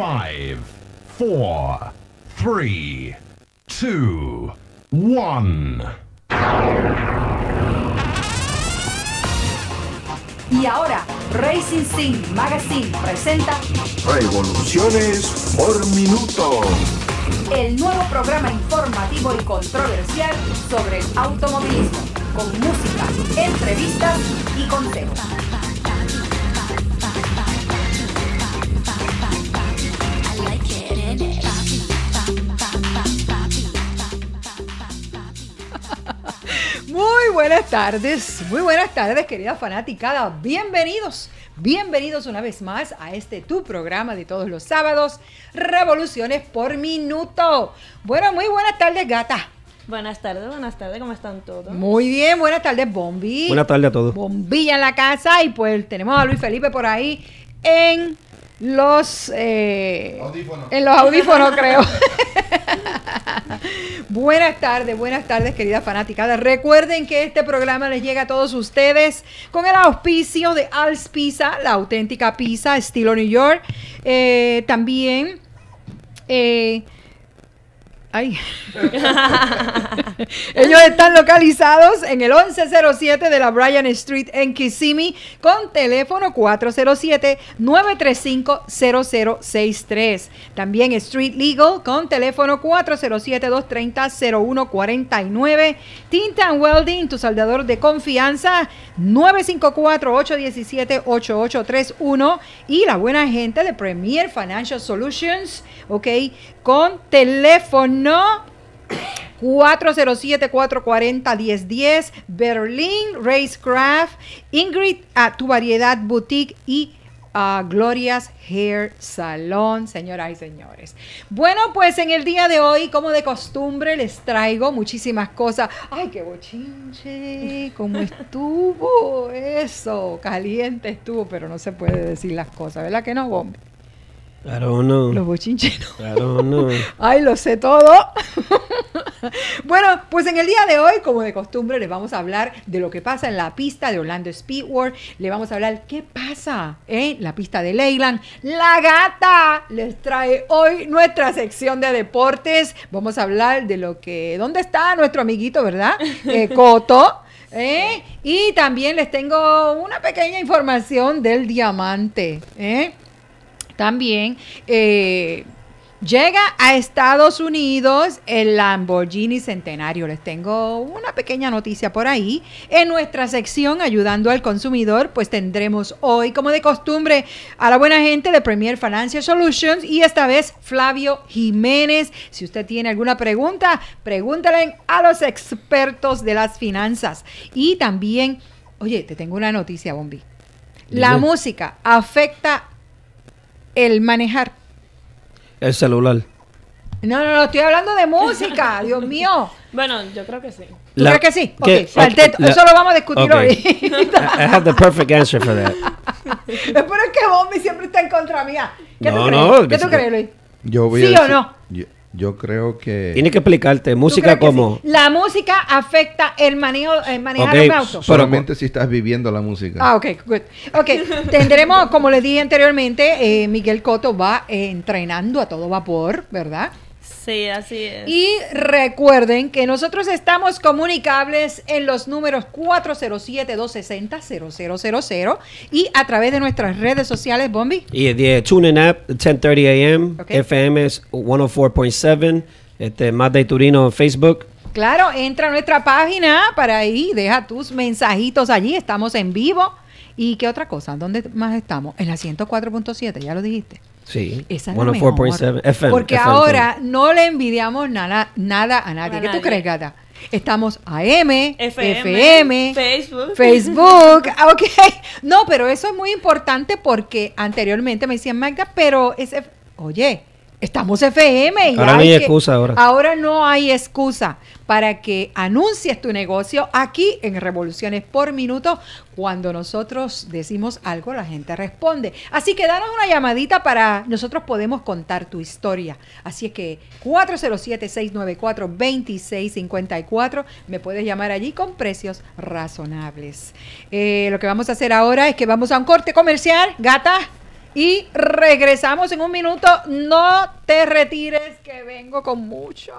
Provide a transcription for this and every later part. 5, 4, 3, 2, 1. Y ahora, Racing Team Magazine presenta Revoluciones por Minuto, el nuevo programa informativo y controversial sobre el automovilismo, con música, entrevistas y consejos. Muy buenas tardes, querida fanaticada. Bienvenidos una vez más a este tu programa de todos los sábados, Revoluciones por Minuto. Bueno, muy buenas tardes, gata. Buenas tardes, ¿cómo están todos? Muy bien, buenas tardes, Bombi. Buenas tardes a todos. Bombilla en la casa, y pues tenemos a Luis Felipe por ahí en los audífonos. En los audífonos, creo. Buenas tardes, queridas fanáticas. Recuerden que este programa les llega a todos ustedes con el auspicio de Al's Pizza, la auténtica pizza estilo New York. También ellos están localizados en el 1107 de la Bryan Street en Kissimmee, con teléfono 407-935-0063. También Street Legal, con teléfono 407-230-0149. Tint and Welding, tu soldador de confianza, 954-817-8831. Y la buena gente de Premier Financial Solutions, ok, con teléfono 407-440-1010, Ber-Lynn Race Craft, Ingrid a Tu Variedad Boutique y Gloria's Hair Salon, señoras y señores. Bueno, pues en el día de hoy, como de costumbre, les traigo muchísimas cosas. ¡Ay, qué bochinche! ¿Cómo estuvo eso? Caliente estuvo, pero no se puede decir las cosas, ¿verdad que no, Bombi? Claro, no. Los bochincheros. Claro, no. Ay, lo sé todo. Bueno, pues en el día de hoy, como de costumbre, les vamos a hablar de lo que pasa en la pista de Orlando Speed World. Le vamos a hablar qué pasa en la pista de Lakeland. La gata les trae hoy nuestra sección de deportes. Vamos a hablar de lo que... ¿Dónde está nuestro amiguito, verdad? Cotto. Y también les tengo una pequeña información del diamante. También llega a Estados Unidos el Lamborghini Centenario. Les tengo una pequeña noticia por ahí. En nuestra sección Ayudando al Consumidor, pues tendremos hoy, como de costumbre, a la buena gente de Premier Financial Solutions, y esta vez Flavio Jiménez. Si usted tiene alguna pregunta, pregúntale a los expertos de las finanzas. Y también, oye, te tengo una noticia, Bombi. La música afecta el manejar. El celular. No, estoy hablando de música, Dios mío. Bueno, yo creo que sí. ¿Tú crees que sí? Okay. Eso lo vamos a discutir hoy. I have the perfect answer for that. Pero es que Bombi siempre está en contra mía. ¿Qué tú crees, Luis? Yo creo que... Tiene que explicarte. ¿Música cómo? Sí. La música afecta el manejar un auto. Solamente si estás viviendo la música. Ah, ok, good. Ok, tendremos, como les dije anteriormente, Miguel Cotto va entrenando a todo vapor, ¿verdad? Sí, así es. Y recuerden que nosotros estamos comunicables en los números 407-260-0000 y a través de nuestras redes sociales, Bombi. Y de TuneIn App, 10:30 a.m., FM 104.7, más de Iturrino en Facebook. Claro, entra a nuestra página para ahí, deja tus mensajitos allí, estamos en vivo. ¿Y qué otra cosa? ¿Dónde más estamos? En la 104.7, ya lo dijiste. Sí, esa es la mejor, porque FM, ahora no le envidiamos nada a nadie. ¿Qué tú crees, gata? Estamos AM, FM, Facebook, ok. No, pero eso es muy importante, porque anteriormente me decían, Magda, pero es... Oye, estamos FM. Y ahora no hay excusa. Ahora no hay excusa para que anuncies tu negocio aquí en Revoluciones por Minuto. Cuando nosotros decimos algo, la gente responde. Así que danos una llamadita para nosotros podemos contar tu historia. Así es que 407-694-2654. Me puedes llamar allí con precios razonables. Lo que vamos a hacer ahora es que vamos a un corte comercial. Gata. Y regresamos en un minuto. No te retires, que vengo con mucho.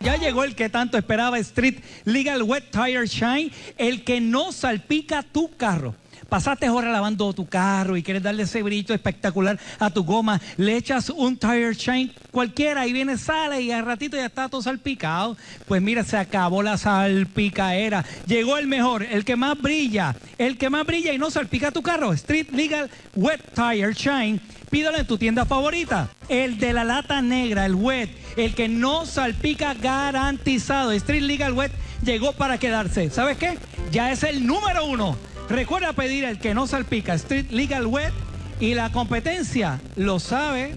Ya llegó el que tanto esperaba, Street Legal Wet Tire Shine, el que no salpica tu carro. Pasaste horas lavando tu carro y quieres darle ese brillo espectacular a tu goma, le echas un tire shine cualquiera y viene, sale y al ratito ya está todo salpicado. Pues mira, se acabó la salpicaera. Llegó el mejor, el que más brilla, y no salpica tu carro. Street Legal Wet Tire Shine. Pídalo en tu tienda favorita. El de la lata negra, el wet, el que no salpica, garantizado. Street Legal Wet llegó para quedarse. ¿Sabes qué? Ya es el número uno. Recuerda pedir el que no salpica, Street Legal Wet, y la competencia lo sabe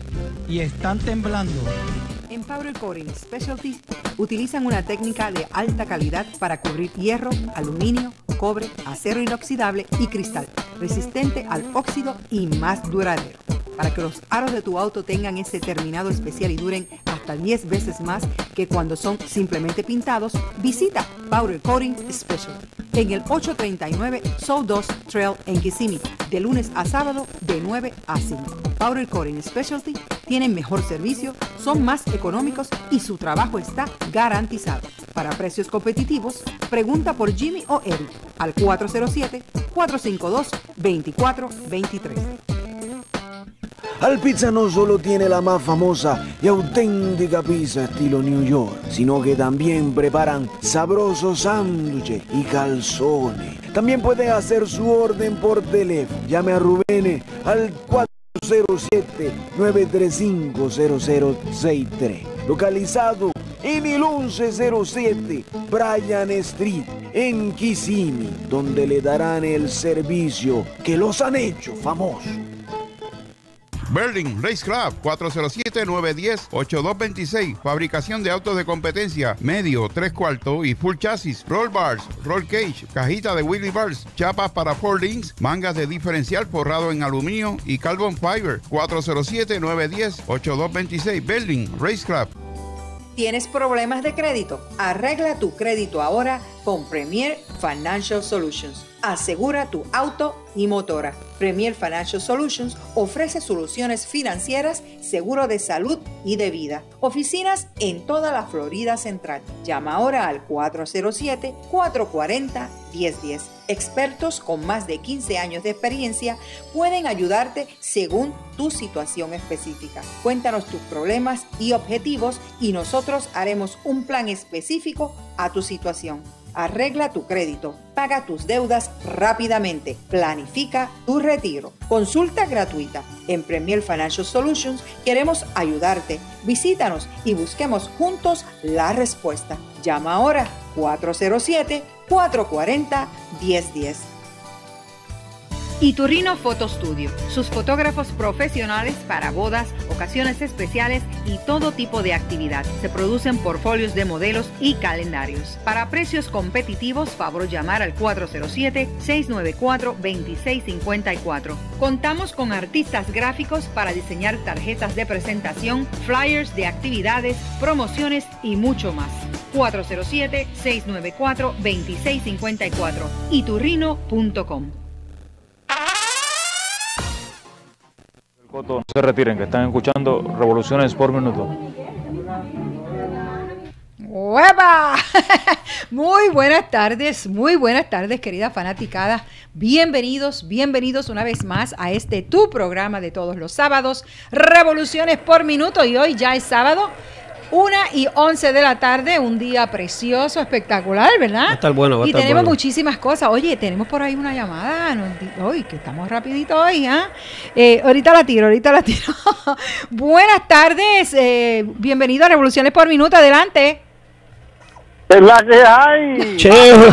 y están temblando. En Powder Coating Specialty utilizan una técnica de alta calidad para cubrir hierro, aluminio, cobre, acero inoxidable y cristal, resistente al óxido y más duradero. Para que los aros de tu auto tengan ese terminado especial y duren hasta 10 veces más que cuando son simplemente pintados, visita Powder Coating Specialty en el 839 South 2 Trail en Kissimmee, de lunes a sábado de 9 a 5. Powder Coating Specialty tienen mejor servicio, son más económicos y su trabajo está garantizado. Para precios competitivos, pregunta por Jimmy o Eric al 407-452-2423. Al Pizza no solo tiene la más famosa y auténtica pizza estilo New York, sino que también preparan sabrosos sándwiches y calzones. También pueden hacer su orden por teléfono. Llame a Rubén al 407-935-0063. Localizado en el 1107 Bryan Street, en Kissimmee, donde le darán el servicio que los han hecho famosos. Ber-Lynn Race Craft, 407-910-8226. Fabricación de autos de competencia, medio, tres cuartos y full chasis, roll bars, roll cage, cajita de wheelie bars, chapas para four links, mangas de diferencial forrado en aluminio y carbon fiber. 407-910-8226. Ber-Lynn Race Craft. ¿Tienes problemas de crédito? Arregla tu crédito ahora con Premier Financial Solutions. Asegura tu auto y motora. Premier Financial Solutions ofrece soluciones financieras, seguro de salud y de vida. Oficinas en toda la Florida Central. Llama ahora al 407-440-1010. Expertos con más de 15 años de experiencia pueden ayudarte según tu situación específica. Cuéntanos tus problemas y objetivos y nosotros haremos un plan específico a tu situación. Arregla tu crédito, paga tus deudas rápidamente, planifica tu retiro. Consulta gratuita. En Premier Financial Solutions queremos ayudarte. Visítanos y busquemos juntos la respuesta. Llama ahora 407-440-1010. Iturrino Photo Studio, sus fotógrafos profesionales para bodas, ocasiones especiales y todo tipo de actividad. Se producen portfolios de modelos y calendarios. Para precios competitivos, favor llamar al 407-694-2654. Contamos con artistas gráficos para diseñar tarjetas de presentación, flyers de actividades, promociones y mucho más. 407-694-2654. Iturrino.com. No se retiren, que están escuchando Revoluciones por Minuto. ¡Hueva! Muy buenas tardes, queridas fanaticadas. Bienvenidos, bienvenidos una vez más a este tu programa de todos los sábados, Revoluciones por Minuto. Y hoy ya es sábado, 1:11 de la tarde, un día precioso, espectacular, ¿verdad? Va a estar bueno, va a estar bueno. Y tenemos muchísimas cosas. Oye, tenemos por ahí una llamada. Uy, que estamos rapidito hoy, ¿ah? Ahorita la tiro, Buenas tardes, bienvenido a Revoluciones por Minuto, adelante. Es la que hay. Cheo.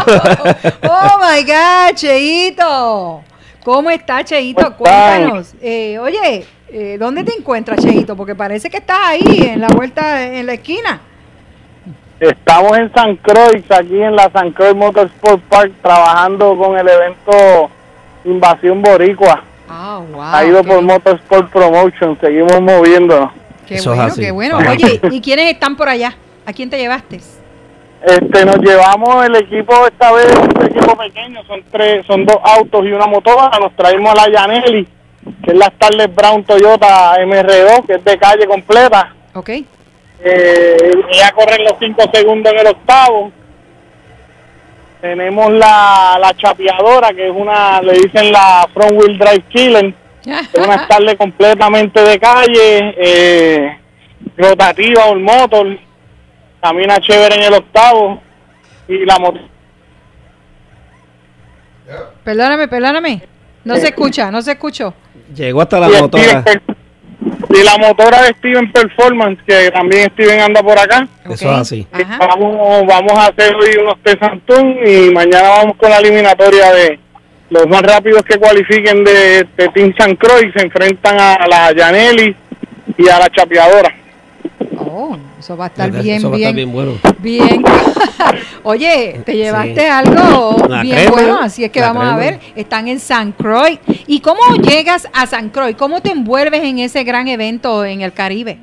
Oh, my God, Cheito. ¿Cómo está, Cheito? Cuéntanos. Oye, ¿dónde te encuentras, Cheito? Porque parece que estás ahí, en la vuelta, en la esquina. Estamos en St. Croix, aquí en la St. Croix Motorsport Park, trabajando con el evento Invasión Boricua. Ah, wow. Ha ido por Motorsport Promotion, seguimos moviéndonos. Qué bueno, qué bueno. Oye, ¿y quiénes están por allá? ¿A quién te llevaste? Nos llevamos el equipo, esta vez un equipo pequeño, son dos autos y una motora. Nos traímos a la Yaneli, que es la Starlet Brown Toyota MR2, que es de calle completa. Ok. Voy a correr los 5 segundos en el octavo. Tenemos la chapeadora, que es una, le dicen la Front Wheel Drive Killer. Es una Starlet completamente de calle, rotativa, all motor. Camina chévere en el octavo. Y la moto. Perdóname. No se escuchó. Llegó hasta la motora. Y la motora de Steven Performance, que también Steven anda por acá. Okay. Eso es así. Vamos a hacer hoy unos tesantún y mañana vamos con la eliminatoria de los más rápidos que cualifiquen de Team St. Croix. Se enfrentan a la Yaneli y a la chapeadora. Oh, eso va a estar bien bueno. Bien. Oye, te llevaste algo la bien crema, bueno, así es que vamos crema. A ver, están en St. Croix. ¿Y cómo llegas a St. Croix? ¿Cómo te envuelves en ese gran evento en el Caribe?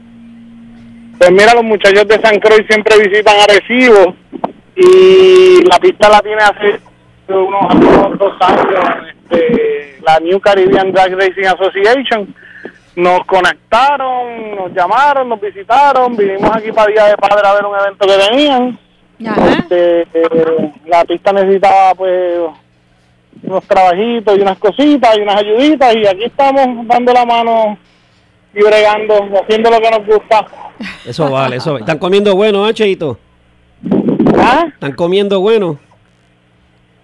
Pues mira, los muchachos de St. Croix siempre visitan Arecibo y la pista la tiene hace unos 2 años la New Caribbean Drag Racing Association. Nos conectaron, nos llamaron, nos visitaron, vinimos aquí para Día de Padre a ver un evento que tenían. La pista necesitaba pues unos trabajitos y unas cositas y unas ayuditas, y aquí estamos dando la mano y bregando, haciendo lo que nos gusta. Eso vale, eso vale. ¿Están comiendo bueno, Cheito? ¿Ah? ¿Están comiendo bueno?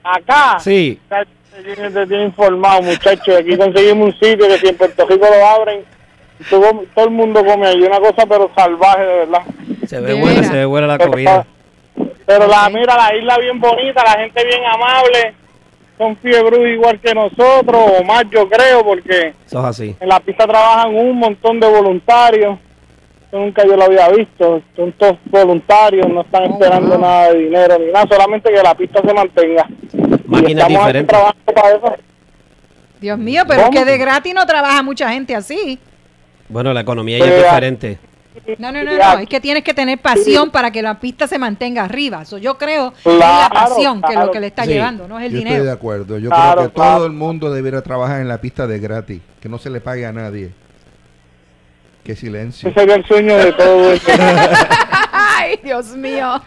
¿Acá? Sí. Te tiene informado, muchachos. Aquí conseguimos un sitio que si en Puerto Rico lo abren, todo el mundo come ahí. Una cosa pero salvaje, de verdad. Se ve buena la comida. Pero mira, la isla bien bonita, la gente bien amable, son fiebrudos igual que nosotros, o más yo creo, porque eso es así. En la pista trabajan un montón de voluntarios. Eso nunca yo lo había visto. Son todos voluntarios, no están esperando nada de dinero ni nada, solamente que la pista se mantenga. Máquinas diferentes. Dios mío, pero ¿cómo? Que de gratis no trabaja mucha gente así. Bueno, la economía ya es diferente. No, es que tienes que tener pasión para que la pista se mantenga arriba. Eso yo creo que es la pasión que es lo que le está llevando, no es el dinero. Yo estoy de acuerdo, yo creo que todo el mundo debiera trabajar en la pista de gratis, que no se le pague a nadie. Qué silencio. Ese es el sueño de todo esto. Ay, Dios mío.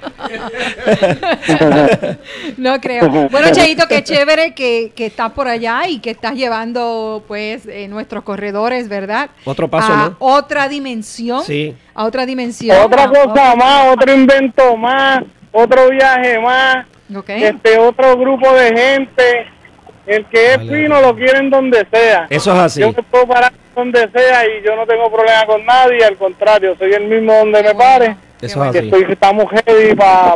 No creo. Bueno, Cheito, qué chévere que estás por allá y que estás llevando pues nuestros corredores, ¿verdad? Otro paso, ¿no? Otra dimensión. Sí. A otra dimensión. Otra cosa más, otro invento más, otro viaje más. Okay. Otro grupo de gente. El que es fino lo quieren donde sea. Eso es así. Yo me puedo parar donde sea y yo no tengo problema con nadie, al contrario, soy el mismo donde me pare. Eso es así. Estamos heavy para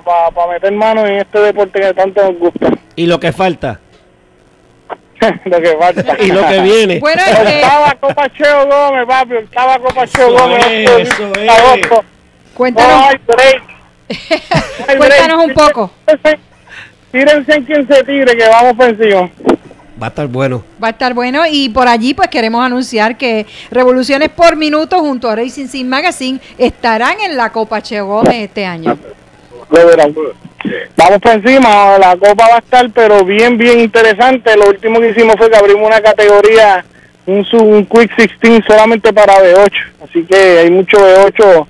meter manos en este deporte que tanto nos gusta. ¿Y lo que falta? Y lo que viene. Bueno, estaba Copa Cheo Gómez, papi. Estaba Copa Cheo Gómez. Eso es. Agosto. Cuéntanos un poco. Tírense en quien se tire, que vamos por encima. Va a estar bueno. Va a estar bueno, y por allí pues queremos anunciar que Revoluciones por Minuto junto a Racing Team Magazine estarán en la Copa Cheo Gómez este año. Vamos por encima, la Copa va a estar pero bien interesante. Lo último que hicimos fue que abrimos una categoría, un Quick 16 solamente para B8, así que hay mucho B8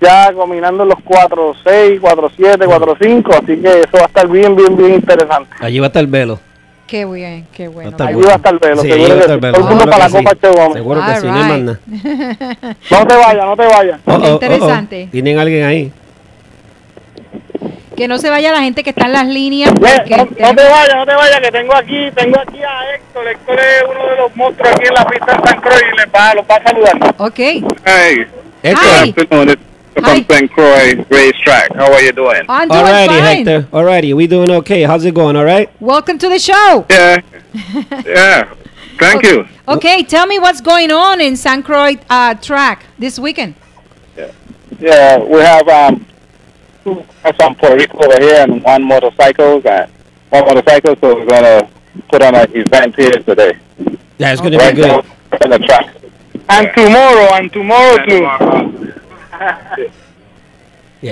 ya combinando los 4-6, 4-7, 4-5, así que eso va a estar bien interesante. Allí va a estar Velo. Qué bien, qué bueno. Ahí va a estar Velo, sí, seguro que Velo. Todo el mundo para la Copa Cheo Gómez. Seguro que sí, no hay más nada. No te vayas. Interesante. ¿Tienen alguien ahí? Que no se vaya la gente que está en las líneas. No te vayas, que tengo aquí a Héctor. Héctor es uno de los monstruos aquí en la pista de St. Croix y los va a saludar. Ok. Hey. Héctor. From St. Croix Racetrack. How are you doing? I'm doing fine. Hector. Alrighty, we doing okay. How's it going? All right. Welcome to the show. Yeah. Thank you. Okay, tell me what's going on in St. Croix track this weekend. Yeah, we have some Puerto Rico over here and one motorcycle. So we're gonna put on an event here today. Yeah, it's gonna be good. On the track. And tomorrow too.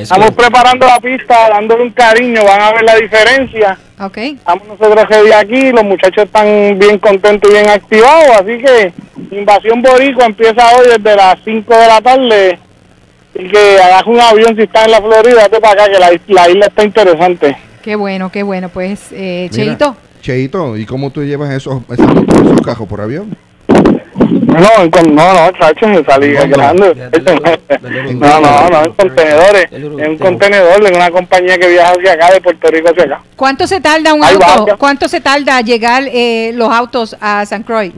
Estamos preparando la pista, dándole un cariño, van a ver la diferencia. Okay. Estamos nosotros ese día aquí, los muchachos están bien contentos y bien activados, así que Invasión Boricua empieza hoy desde las 5 de la tarde. Y que hagas un avión si estás en la Florida, te para acá, que la isla está interesante. Qué bueno, qué bueno. Pues, Cheito. Cheito, ¿y cómo tú llevas esos cajos por avión? No, chacho, me salí grande. No, en contenedores. En un contenedor, en una compañía que viaja hacia acá, de Puerto Rico hacia acá. ¿Cuánto se tarda un auto? ¿Cuánto se tarda llegar los autos a St. Croix?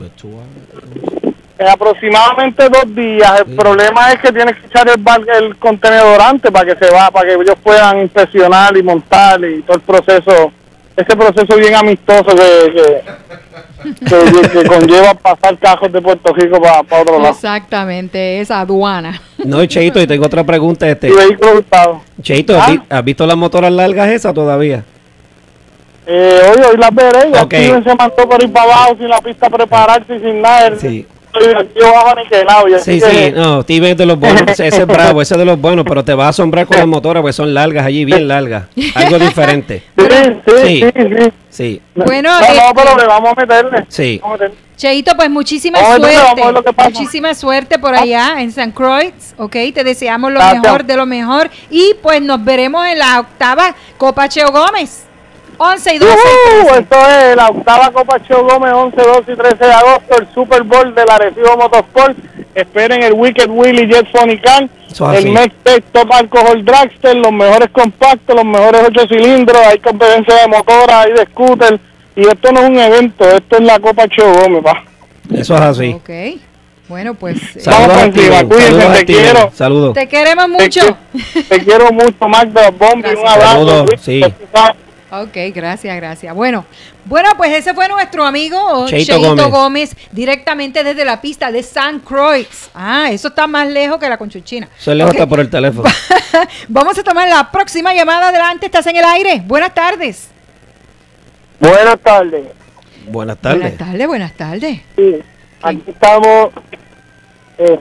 Aproximadamente 2 días. El problema es que tienes que echar el contenedor antes para que para que ellos puedan inspeccionar y montar y todo el proceso, ese proceso bien amistoso que conlleva pasar cajos de Puerto Rico para otro lado. Exactamente, esa aduana. No, Cheito, y tengo otra pregunta. Y vehículo usado. Cheito, ¿has visto las motoras largas esas todavía? Hoy las veré. Ya Steven se mandó por ir para abajo sin la pista prepararse y sin nada. Sí. Sí, no, Steven es de los buenos, ese es bravo, ese es de los buenos, pero te vas a asombrar con las motoras, pues son largas allí, bien largas, algo diferente. Sí. Bueno, no, pero le vamos a meterle. Sí. Cheito, pues muchísima suerte, muchísima suerte por allá en St. Croix, ok, te deseamos lo mejor de lo mejor y pues nos veremos en la octava Copa Cheo Gómez. 11 y 12. Esto es la octava Copa Cheo Gómez, 11, 12 y 13 de agosto, el Super Bowl del Arecibo Motorsport. Esperen el Wicked Willy Jet Phonic Can, el Mextec Top Alcohol Dragster, los mejores compactos, los mejores 8 cilindros, hay competencia de motora, hay de scooter, y esto no es un evento, esto es la Copa Cheo Gómez, pa. Eso es así. Okay. Bueno, pues saludos, cuídense, te quiero. Saludos. Te queremos mucho. Te quiero mucho, Magda, Bombi, un abrazo. Saludos, sí. Ok, gracias, gracias. Bueno, pues ese fue nuestro amigo Cheito Gómez, directamente desde la pista de St. Croix. Ah, eso está más lejos que la Conchuchina. Eso es lejos hasta por el teléfono. Vamos a tomar la próxima llamada. Adelante, estás en el aire. Buenas tardes. Buenas tardes. Buenas tardes. Buenas tardes, buenas tardes. Sí, aquí estamos...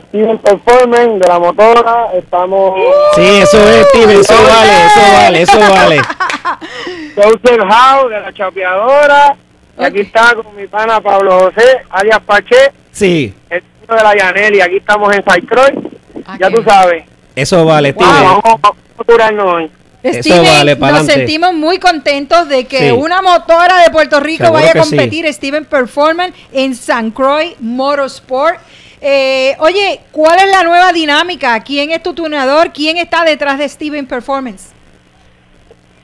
Steven Performance de la motora, estamos... Sí, eso es, Steven, eso vale. Southern House de la chapeadora, y aquí está con mi pana Pablo José, alias Pache, sí, el de la Yaneli, aquí estamos en St. Croix, ya tú sabes. Eso vale, Steven. Wow, vamos a curarnos hoy. Steven, eso vale, nos sentimos muy contentos de que una motora de Puerto Rico vaya a competir, Steven Performance, en St. Croix Motorsport. Oye, ¿cuál es la nueva dinámica? ¿Quién es tu tuneador? ¿Quién está detrás de Steven Performance?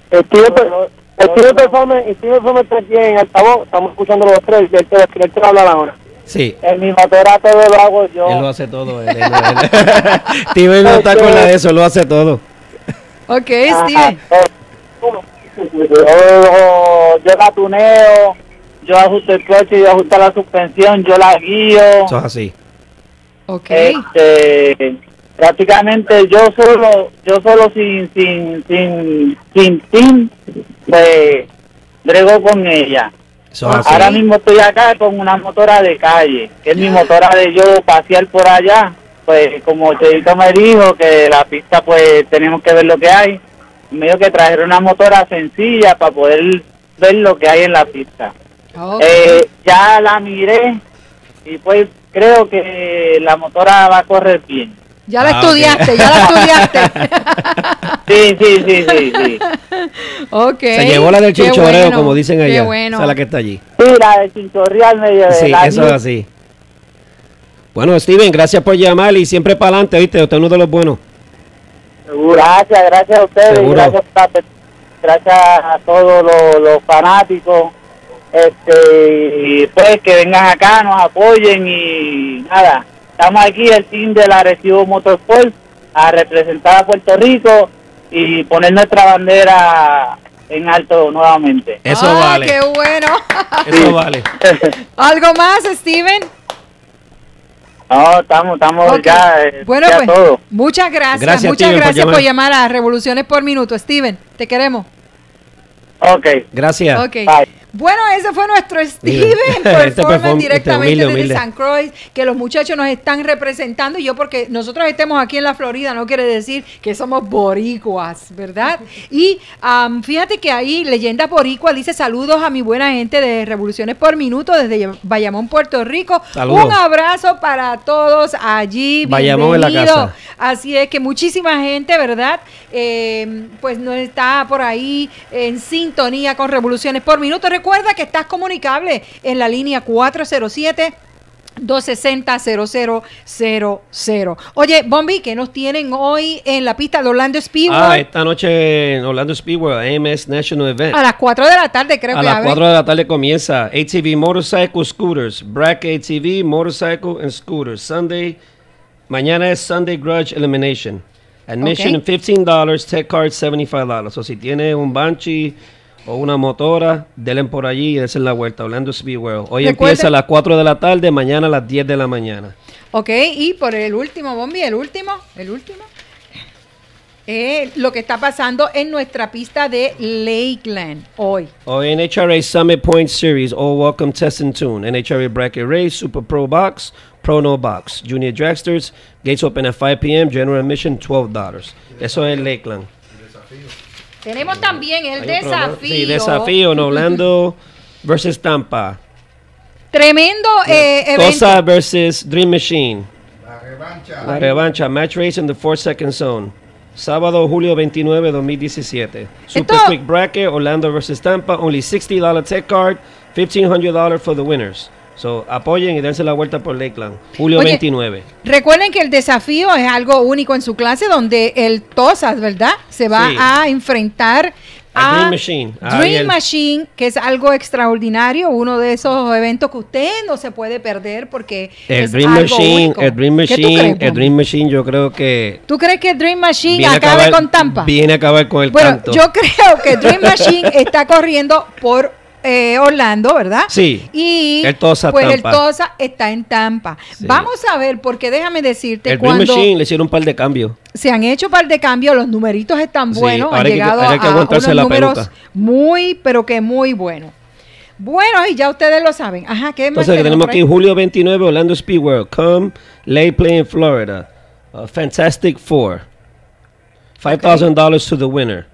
Steven Performance y Steven Performance 310 en altavoz. Estamos escuchando los tres. El que habla ahora. Sí. En mi motora todo lo hago yo. Él lo hace todo. Steven no está con la de eso, lo hace todo. Ok, Steven. Yo la tuneo, yo ajusto el coche, yo ajusto la suspensión, yo la guío. Eso es así. Okay. Prácticamente yo solo sin team, pues brego con ella. Ahora mismo estoy acá con una motora de calle, que es mi motora de yo pasear por allá, pues como Cheito me dijo que la pista pues tenemos que ver lo que hay, me dijo que trajeron una motora sencilla para poder ver lo que hay en la pista. Ya la miré y pues creo que la motora va a correr bien. Ya la estudiaste, ya la estudiaste. Sí. Ok. Se llevó la del chinchorreo, bueno, como dicen allá. Qué bueno. O sea, la que está allí. Sí, la del chinchorreo. Sí, eso es así. Bueno, Steven, gracias por llamar y siempre para adelante, ¿viste? Usted es uno de los buenos. Gracias a ustedes. Gracias a todos los fanáticos. Y pues que vengan acá, nos apoyen y nada, estamos aquí el team del Arecibo Motorsport a representar a Puerto Rico y poner nuestra bandera en alto nuevamente. Eso vale. ¡Qué bueno! Eso vale. ¿Algo más, Steven? No, estamos ya. Bueno, ya pues, todo. Muchas gracias, Steven, por llamar a Revoluciones por Minuto. Steven, te queremos. Ok. Gracias. Ok. Bye. Bueno, ese fue nuestro Steven Performance directamente desde St. Croix, que los muchachos nos están representando. Y yo, porque nosotros estemos aquí en la Florida, no quiere decir que somos boricuas, ¿verdad? Y fíjate que ahí Leyendas Boricua dice: saludos a mi buena gente de Revoluciones por Minuto desde Bayamón, Puerto Rico. Saludos. Un abrazo para todos allí. Bayamón en la casa. Así es que muchísima gente, ¿verdad? Pues nos está por ahí en sintonía con Revoluciones por Minuto. Recuerda que estás comunicable en la línea 407-260-0000. Oye, Bombi, ¿qué nos tienen hoy en la pista de Orlando Speed World? Esta noche en Orlando Speed World, AMS National Event. A las 4 de la tarde, creo que abre. A las 4 de la tarde comienza ATV Motorcycle Scooters, Brack ATV Motorcycle and Scooters. Sunday, mañana es Sunday Grudge Elimination. Admission $15, tech card $75. O si tienes un Banshee o una motora, denle por allí y dense la vuelta. Orlando Speed World. Hoy empieza a las 4 de la tarde, mañana a las 10 de la mañana. Ok, y por el último, Bombi, el último. Lo que está pasando en nuestra pista de Lakeland hoy. Hoy en NHRA Summit Point Series, All Welcome Test and Tune, NHRA Bracket Race, Super Pro Box, Pro No Box, Junior Dragsters, Gates Open at 5 p.m., General Admission $12. Eso es Lakeland. Tenemos también el desafío. Sí, desafío en Orlando versus Tampa. Tremendo evento. Tosas versus Dream Machine. La revancha. La revancha. Match race in the 4-second zone. Sábado, julio 29, 2017. Super quick bracket, Orlando versus Tampa. Only $60 tech card, $1,500 for the winners. So, apoyen y dense la vuelta por Lakeland, julio 29. Recuerden que el desafío es algo único en su clase, donde el Tosas, ¿verdad?, se va a enfrentar a Dream Machine. Dream Machine, que es algo extraordinario, uno de esos eventos que usted no se puede perder porque es algo único. El Dream Machine, yo creo que... ¿Tú crees que Dream Machine acabe con Tampa? Viene a acabar con el canto. Yo creo que Dream Machine está corriendo por Orlando, ¿verdad? Sí. Y el Tosa, pues Tampa. El Tosa está en Tampa. Sí. Vamos a ver, porque déjame decirte, el cuando Dream Machine le hicieron un par de cambios. Se han hecho un par de cambios, los numeritos están buenos, han llegado a unos números muy, pero que muy buenos. Bueno, y ya ustedes lo saben. Ajá, ¿qué más? Entonces tenemos aquí julio 29, Orlando Speed World, Come Lay Play in Florida, Fantastic Four, $5,000 to the winner.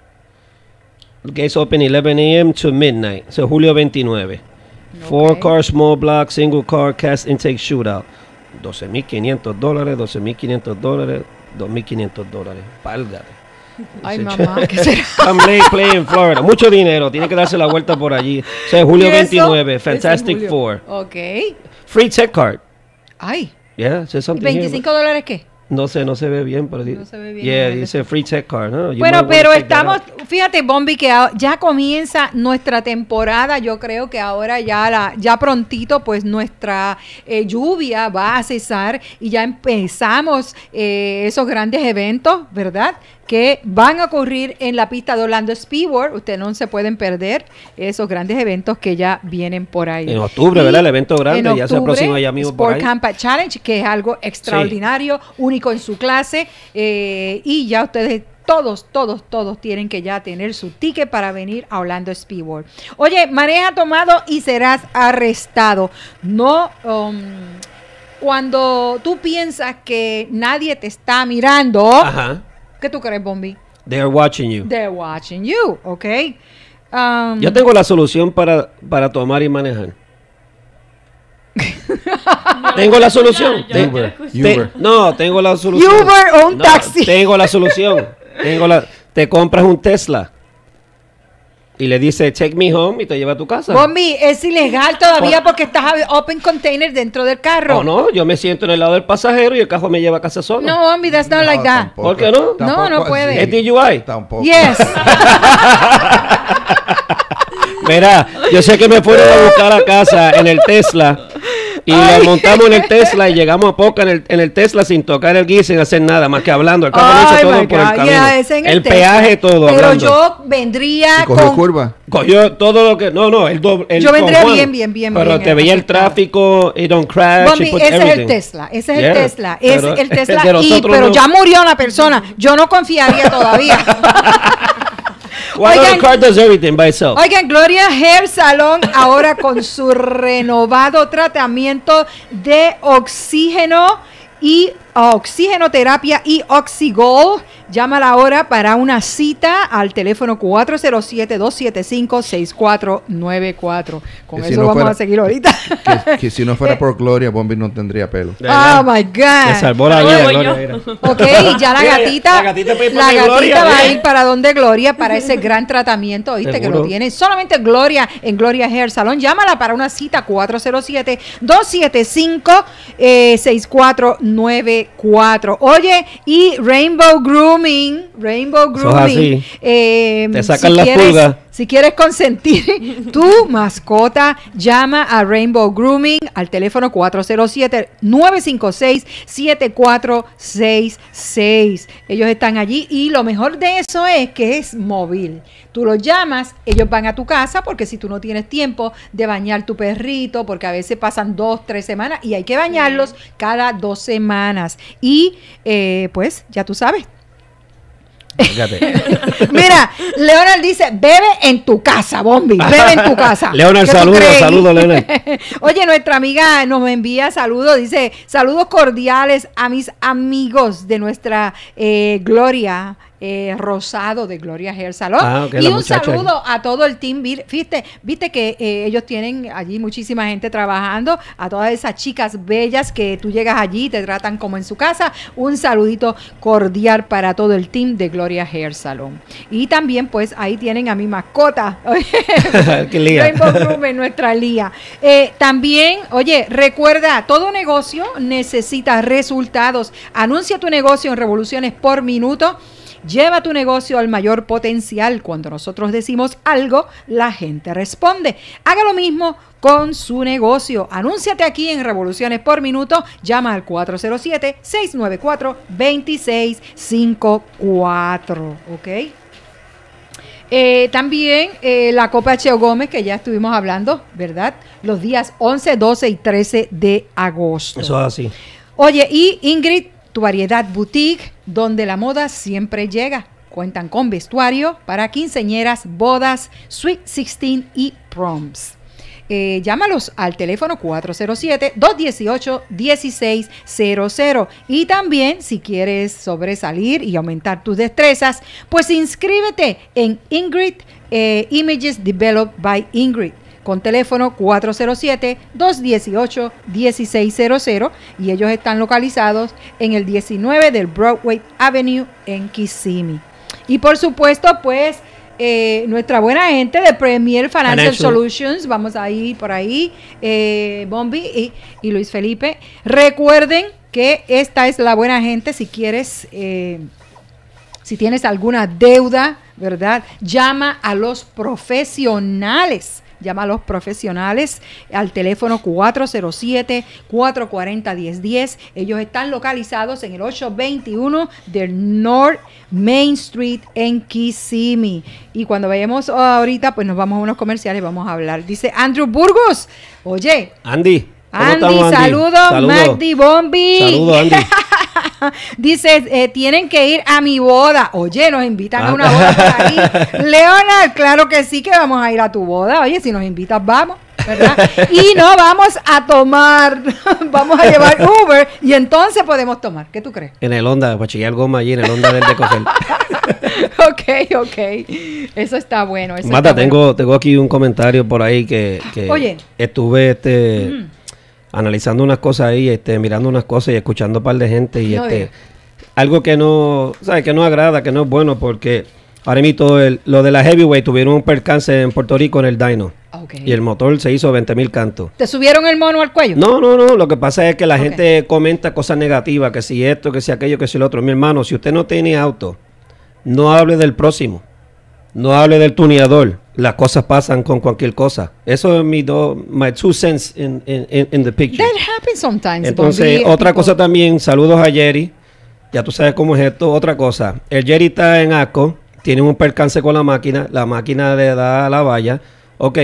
Gates open 11 a.m. to midnight. So, julio 29. Four-car, small block, single-car, cast intake shootout. $12,500, $12,500, $2,500. Válgate. Ay, mamá, ¿qué será? Play in Florida. Mucho dinero. Tiene que darse la vuelta por allí. O sea, julio 29. Fantastic Four. Ok. Free tech card. Ay. Yeah, so $25 qué? No sé, no se ve bien, pero no se ve bien. Yeah, dice free tech card. No, bueno, pero estamos, fíjate, Bombi, que ya comienza nuestra temporada. Yo creo que ahora ya prontito, pues nuestra lluvia va a cesar y ya empezamos esos grandes eventos, ¿verdad?, que van a ocurrir en la pista de Orlando Speed World. Ustedes no se pueden perder esos grandes eventos que ya vienen por ahí. En octubre, y, ¿verdad? El evento grande, octubre, ya se aproxima ya mismo por ahí. Sport Camp Challenge, que es algo extraordinario, único en su clase. Y ya ustedes, todos tienen que ya tener su ticket para venir a Orlando Speed World. Oye, maneja tomado y serás arrestado. No... cuando tú piensas que nadie te está mirando... Ajá. ¿Qué tú crees, Bombi? They're watching you. They're watching you, ok. Yo tengo la solución para tomar y manejar. Tengo la solución. Tengo la solución. Uber o un taxi. Tengo la solución. Te compras un Tesla. Y le dice, take me home, y te lleva a tu casa. Bombi, es ilegal todavía porque estás open container dentro del carro. No, yo me siento en el lado del pasajero y el carro me lleva a casa solo. No, Bombi, that's not like that. Tampoco. ¿Por qué no? Tampoco, no puede. ¿Es DUI? Tampoco. Yes. Mira, yo sé que me fueron a buscar a casa en el Tesla. Y nos montamos en el Tesla y llegamos a poca en el Tesla sin tocar el guía, sin hacer nada más que hablando. El carro lo hizo todo por el camino. El peaje, todo. Pero hablando. Yo vendría. ¿Cogió curva? Cogió todo lo que. No, el doble. Yo vendría bien. Pero bien, te veía el tráfico, it don't crash. Mami, ese everything. Es el Tesla. Ese es el Tesla. Es el Tesla. Pero ya murió una persona. Yo no confiaría todavía. Oigan, car does everything by itself. Oigan, Gloria's Hair Salon ahora con su renovado tratamiento de oxígeno y oxigenoterapia y Oxygol. Llámala ahora para una cita al teléfono 407-275-6494. Con eso vamos a seguir ahorita. Que si no fuera por Gloria, Bombi no tendría pelo. Oh my God. Me salvó la vida, Gloria. Ok, y ya la gatita. La gatita va a ir para donde Gloria para ese gran tratamiento, ¿viste? ¿Seguro? Que lo tiene solamente Gloria en Gloria's Hair Salon. Llámala para una cita 407-275-6494. Oye, y Rainbow Grooming. Te sacan las pulgas. Si quieres consentir tu mascota, llama a Rainbow Grooming al teléfono 407-956-7466. Ellos están allí y lo mejor de eso es que es móvil. Tú los llamas, ellos van a tu casa porque si tú no tienes tiempo de bañar tu perrito, porque a veces pasan 2, 3 semanas y hay que bañarlos cada 2 semanas. Y pues ya tú sabes. Mira, Leonard dice, bebe en tu casa, Bombi, bebe en tu casa. Leonard, saludos, Leonard. Oye, nuestra amiga nos envía saludos, dice, saludos cordiales a mis amigos de nuestra Gloria Rosado de Gloria's Hair Salon. Y un saludo a todo el team. Viste que ellos tienen allí muchísima gente trabajando, a todas esas chicas bellas que tú llegas allí y te tratan como en su casa. Un saludito cordial para todo el team de Gloria's Hair Salon. Y también pues ahí tienen a mi mascota. Qué Lía. Nuestra Lía. También, oye, recuerda, todo negocio necesita resultados. Anuncia tu negocio en Revoluciones por Minuto. Lleva tu negocio al mayor potencial. Cuando nosotros decimos algo, la gente responde. Haga lo mismo con su negocio. Anúnciate aquí en Revoluciones por Minuto. Llama al 407-694-2654. ¿Ok? También la Copa Cheo Gómez, que ya estuvimos hablando, ¿verdad? Los días 11, 12 y 13 de agosto. Eso es así. Oye, y Ingrid, Tu Variedad Boutique, donde la moda siempre llega. Cuentan con vestuario para quinceañeras, bodas, Sweet 16 y proms. Llámalos al teléfono 407-218-1600. Y también, si quieres sobresalir y aumentar tus destrezas, pues inscríbete en Ingrid Images Developed by Ingrid, con teléfono 407-218-1600 y ellos están localizados en el 19 del Broadway Avenue en Kissimmee. Y por supuesto, pues, nuestra buena gente de Premier Financial Solutions, vamos a ir por ahí, Bombi y Luis Felipe. Recuerden que esta es la buena gente si quieres, si tienes alguna deuda, ¿verdad? Llama a los profesionales. Llama a los profesionales al teléfono 407-440-1010. Ellos están localizados en el 821 del North Main Street en Kissimmee. Y cuando vayamos ahorita, pues nos vamos a unos comerciales, vamos a hablar. Dice Andrew Burgos. Oye. Andy, saludos. Magdi, Bombi. Saludos, Andy. Dice, tienen que ir a mi boda. Oye, nos invitan a una boda por ahí. Leonard, claro que sí que vamos a ir a tu boda. Oye, si nos invitas, vamos, ¿verdad? Y no vamos a tomar, vamos a llevar Uber y entonces podemos tomar. ¿Qué tú crees? En el Honda, para chillar goma allí en el Honda del de coger. Ok. Eso está bueno. Eso Mata, está tengo, bueno. Tengo aquí un comentario por ahí que oye, estuve analizando unas cosas ahí, mirando unas cosas y escuchando un par de gente y algo que no, ¿sabes? Que no agrada, que no es bueno, porque ahora mismo lo de la heavyweight tuvieron un percance en Puerto Rico en el dyno. Okay. Y el motor se hizo 20,000 cantos. ¿Te subieron el mono al cuello? No, lo que pasa es que la gente comenta cosas negativas, que si esto, que si aquello, que si lo otro. Mi hermano, si usted no tiene auto, no hable del próximo, no hable del tuneador. Las cosas pasan con cualquier cosa. Eso es my two cents in the picture. That happens sometimes. Entonces, otra cosa también, saludos a Jerry. Ya tú sabes cómo es esto. Otra cosa, el Jerry está en Asco, tiene un percance con la máquina le da la valla. Ok,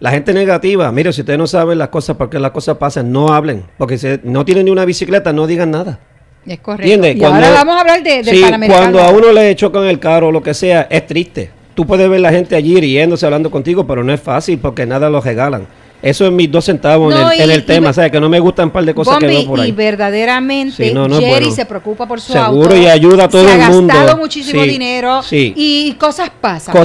la gente negativa, mire, si ustedes no saben las cosas, porque las cosas pasan, no hablen. Porque si no tienen ni una bicicleta, no digan nada. Es correcto. ¿Entiendes? Y ahora vamos a hablar del Panamericano. Cuando a uno le chocan el carro o lo que sea, es triste. tú puedes ver la gente allí riéndose, hablando contigo, pero no es fácil porque nada los regalan. Eso es mis 2 centavos no, en el tema, ¿sabes? Que no me gustan un par de cosas, Bombi, que veo por ahí. Y verdaderamente, sí, no, no, Jerry se preocupa por su auto. Seguro, y ayuda a todo el mundo. Se ha gastado muchísimo dinero y cosas pasan.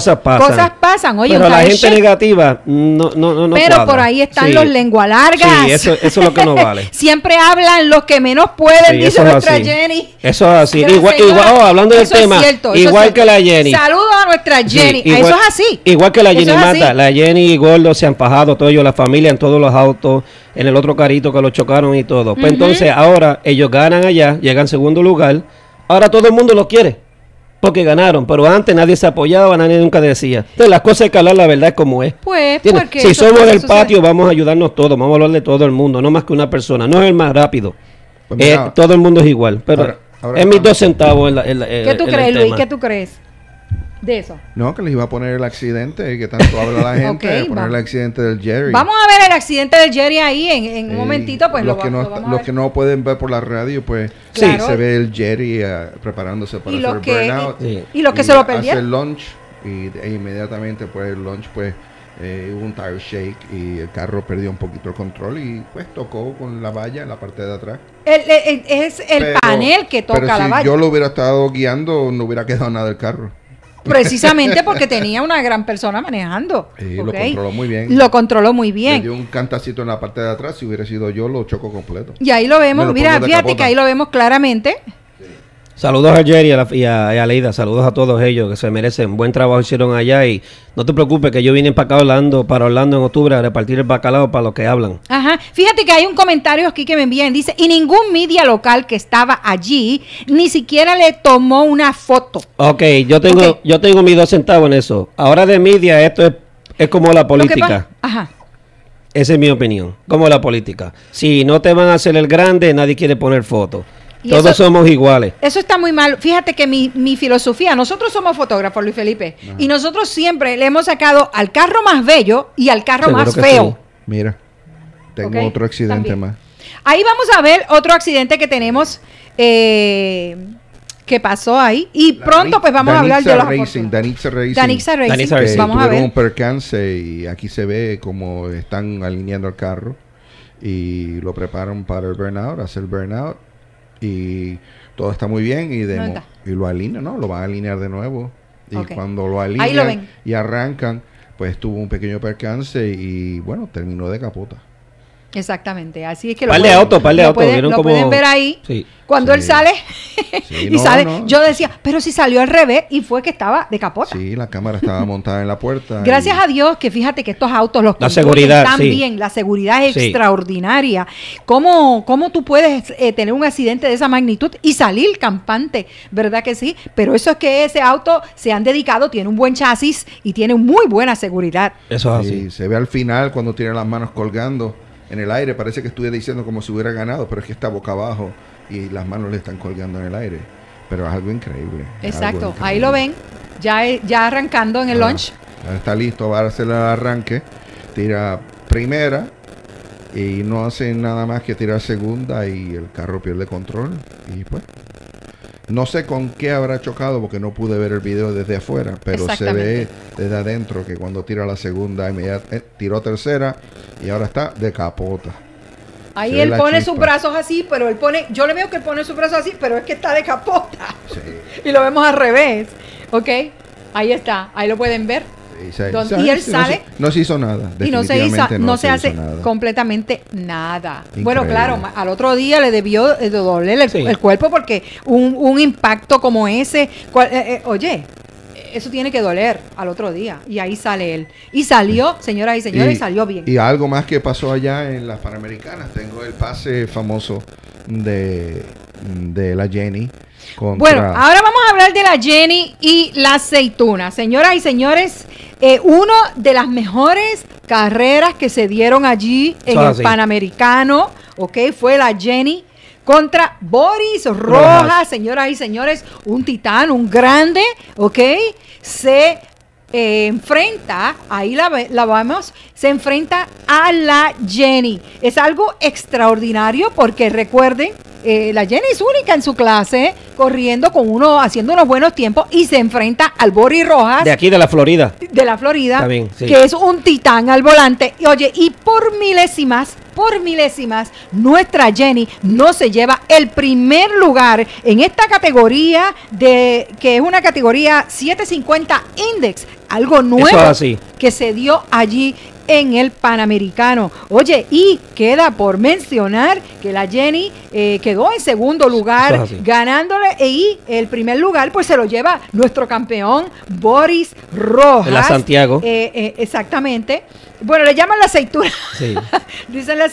Oye, pero la gente negativa no pero cuadra. Por ahí están los lengualargas. Sí, eso es lo que no vale. Siempre hablan los que menos pueden, dice nuestra Jenny. Eso es así. Igual, hablando del tema, cierto, igual que la Jenny. Saludos a nuestra Jenny. Igual, eso es así. Igual que la Jenny Mata. La Jenny y Gordo se han pajado, todo ellos, la familia. En todos los autos, en el otro carrito que los chocaron y todo. Pues entonces ahora ellos ganan allá, llegan en segundo lugar. Ahora todo el mundo los quiere porque ganaron, pero antes nadie se apoyaba, nadie nunca decía. Entonces las cosas hay que hablar la verdad como es. Pues, si somos del patio, vamos a ayudarnos todos, vamos a hablar de todo el mundo, no más que una persona, no es el más rápido. Pues mira, todo el mundo es igual, pero ahora es mis 2 centavos. ¿Qué tú crees, Luis? ¿Qué tú crees de eso? No, que les iba a poner el accidente que tanto habla la gente, poner el accidente del Jerry. Vamos a ver el accidente del Jerry ahí en un momentito, pues los que no pueden ver por la radio, pues se ve el Jerry preparándose para hacer burnout. Y los que se lo perdieron. Hacer lunch e inmediatamente después del lunch, pues hubo un tire shake y el carro perdió un poquito el control y pues tocó con la valla en la parte de atrás. Es el panel que toca la valla. Yo lo hubiera estado guiando, no hubiera quedado nada del carro. Precisamente porque tenía una gran persona manejando. Sí, lo controló muy bien. Le dio un cantacito en la parte de atrás. Si hubiera sido yo, lo choco completo. Y ahí lo vemos. Mira, fíjate que ahí lo vemos claramente. Sí. Saludos a Jerry y a Leida. Saludos a todos ellos que se merecen. Buen trabajo hicieron allá. Y no te preocupes que yo vine para Orlando en octubre a repartir el bacalao para los que hablan. Ajá. Fíjate que hay un comentario aquí que me envían. Dice, y ningún media local que estaba allí ni siquiera le tomó una foto. Ok, yo tengo mis 2 centavos en eso. Ahora de media esto es como la política. Ajá. Esa es mi opinión. Como la política. Si no te van a hacer el grande, nadie quiere poner fotos. Todos somos iguales. Eso está muy mal. Fíjate que mi filosofía, nosotros somos fotógrafos, Luis Felipe, y nosotros siempre le hemos sacado al carro más bello y al carro más feo. Sí. Mira, tengo otro accidente más. Ahí vamos a ver otro accidente que tenemos que pasó ahí. Y pronto pues vamos a hablar de los Racing. Danitza Racing. Vamos a ver. Un percance y aquí se ve como están alineando el carro y lo preparan para el burnout, hacer burnout. Y todo está muy bien y lo alinean, ¿no? Lo van a alinear de nuevo. Y cuando lo alinean y arrancan, pues tuvo un pequeño percance y bueno, terminó de capota. Exactamente, así es que lo pueden ver ahí. Sí. Cuando él sale yo decía, pero si salió al revés y fue que estaba de capota. Sí, la cámara estaba montada en la puerta. Gracias a Dios que fíjate que estos autos están bien, la seguridad es extraordinaria. ¿Cómo tú puedes tener un accidente de esa magnitud y salir campante? ¿Verdad que sí? Pero eso es que ese auto se han dedicado, tiene un buen chasis y tiene muy buena seguridad. Eso es así. Se ve al final cuando tiene las manos colgando en el aire, parece que estuviera diciendo como si hubiera ganado, pero es que está boca abajo y las manos le están colgando en el aire. Pero es algo increíble. Exacto, algo increíble. Ahí lo ven, ya arrancando en el launch. Está listo, va a hacer el arranque, tira primera y no hace nada más que tirar segunda y el carro pierde control y pues... No sé con qué habrá chocado porque no pude ver el video desde afuera, pero se ve desde adentro que cuando tira la segunda, tiró tercera y ahora está de capota. Ahí él pone sus brazos así, pero yo le veo que él pone sus brazos así, pero es que está de capota. Sí. Y lo vemos al revés. Ok, ahí está, ahí lo pueden ver. Y él sale. No se hizo nada. Y no se hace completamente nada. Increíble. Bueno, claro, al otro día le debió doler el cuerpo porque un impacto como ese. Oye, eso tiene que doler al otro día. Y ahí sale él. Y salió, señoras y señores, salió bien. Y algo más que pasó allá en las Panamericanas. Tengo el pase famoso de la Jenny. Bueno, ahora vamos a hablar de la Jenny y la aceituna. Señoras y señores, una de las mejores carreras que se dieron allí en el Panamericano, fue la Jenny contra Boris Rojas. Señoras y señores, un titán, un grande, se enfrenta, ahí la vamos, se enfrenta a la Jenny. Es algo extraordinario porque recuerden La Jenny es única en su clase, corriendo con uno, haciendo unos buenos tiempos, y se enfrenta al Boris Rojas. De aquí, de la Florida. De la Florida, bien, sí, que es un titán al volante. Y oye, y por milésimas, nuestra Jenny no se lleva el primer lugar en esta categoría, de que es una categoría 750 Index, algo nuevo que se dio allí en el Panamericano. Oye, y queda por mencionar que la Jenny quedó en segundo lugar, ganándole, y el primer lugar pues se lo lleva nuestro campeón Boris Rojas. De la Santiago. Exactamente. Bueno, le llaman la aceituna, sí. Dicen la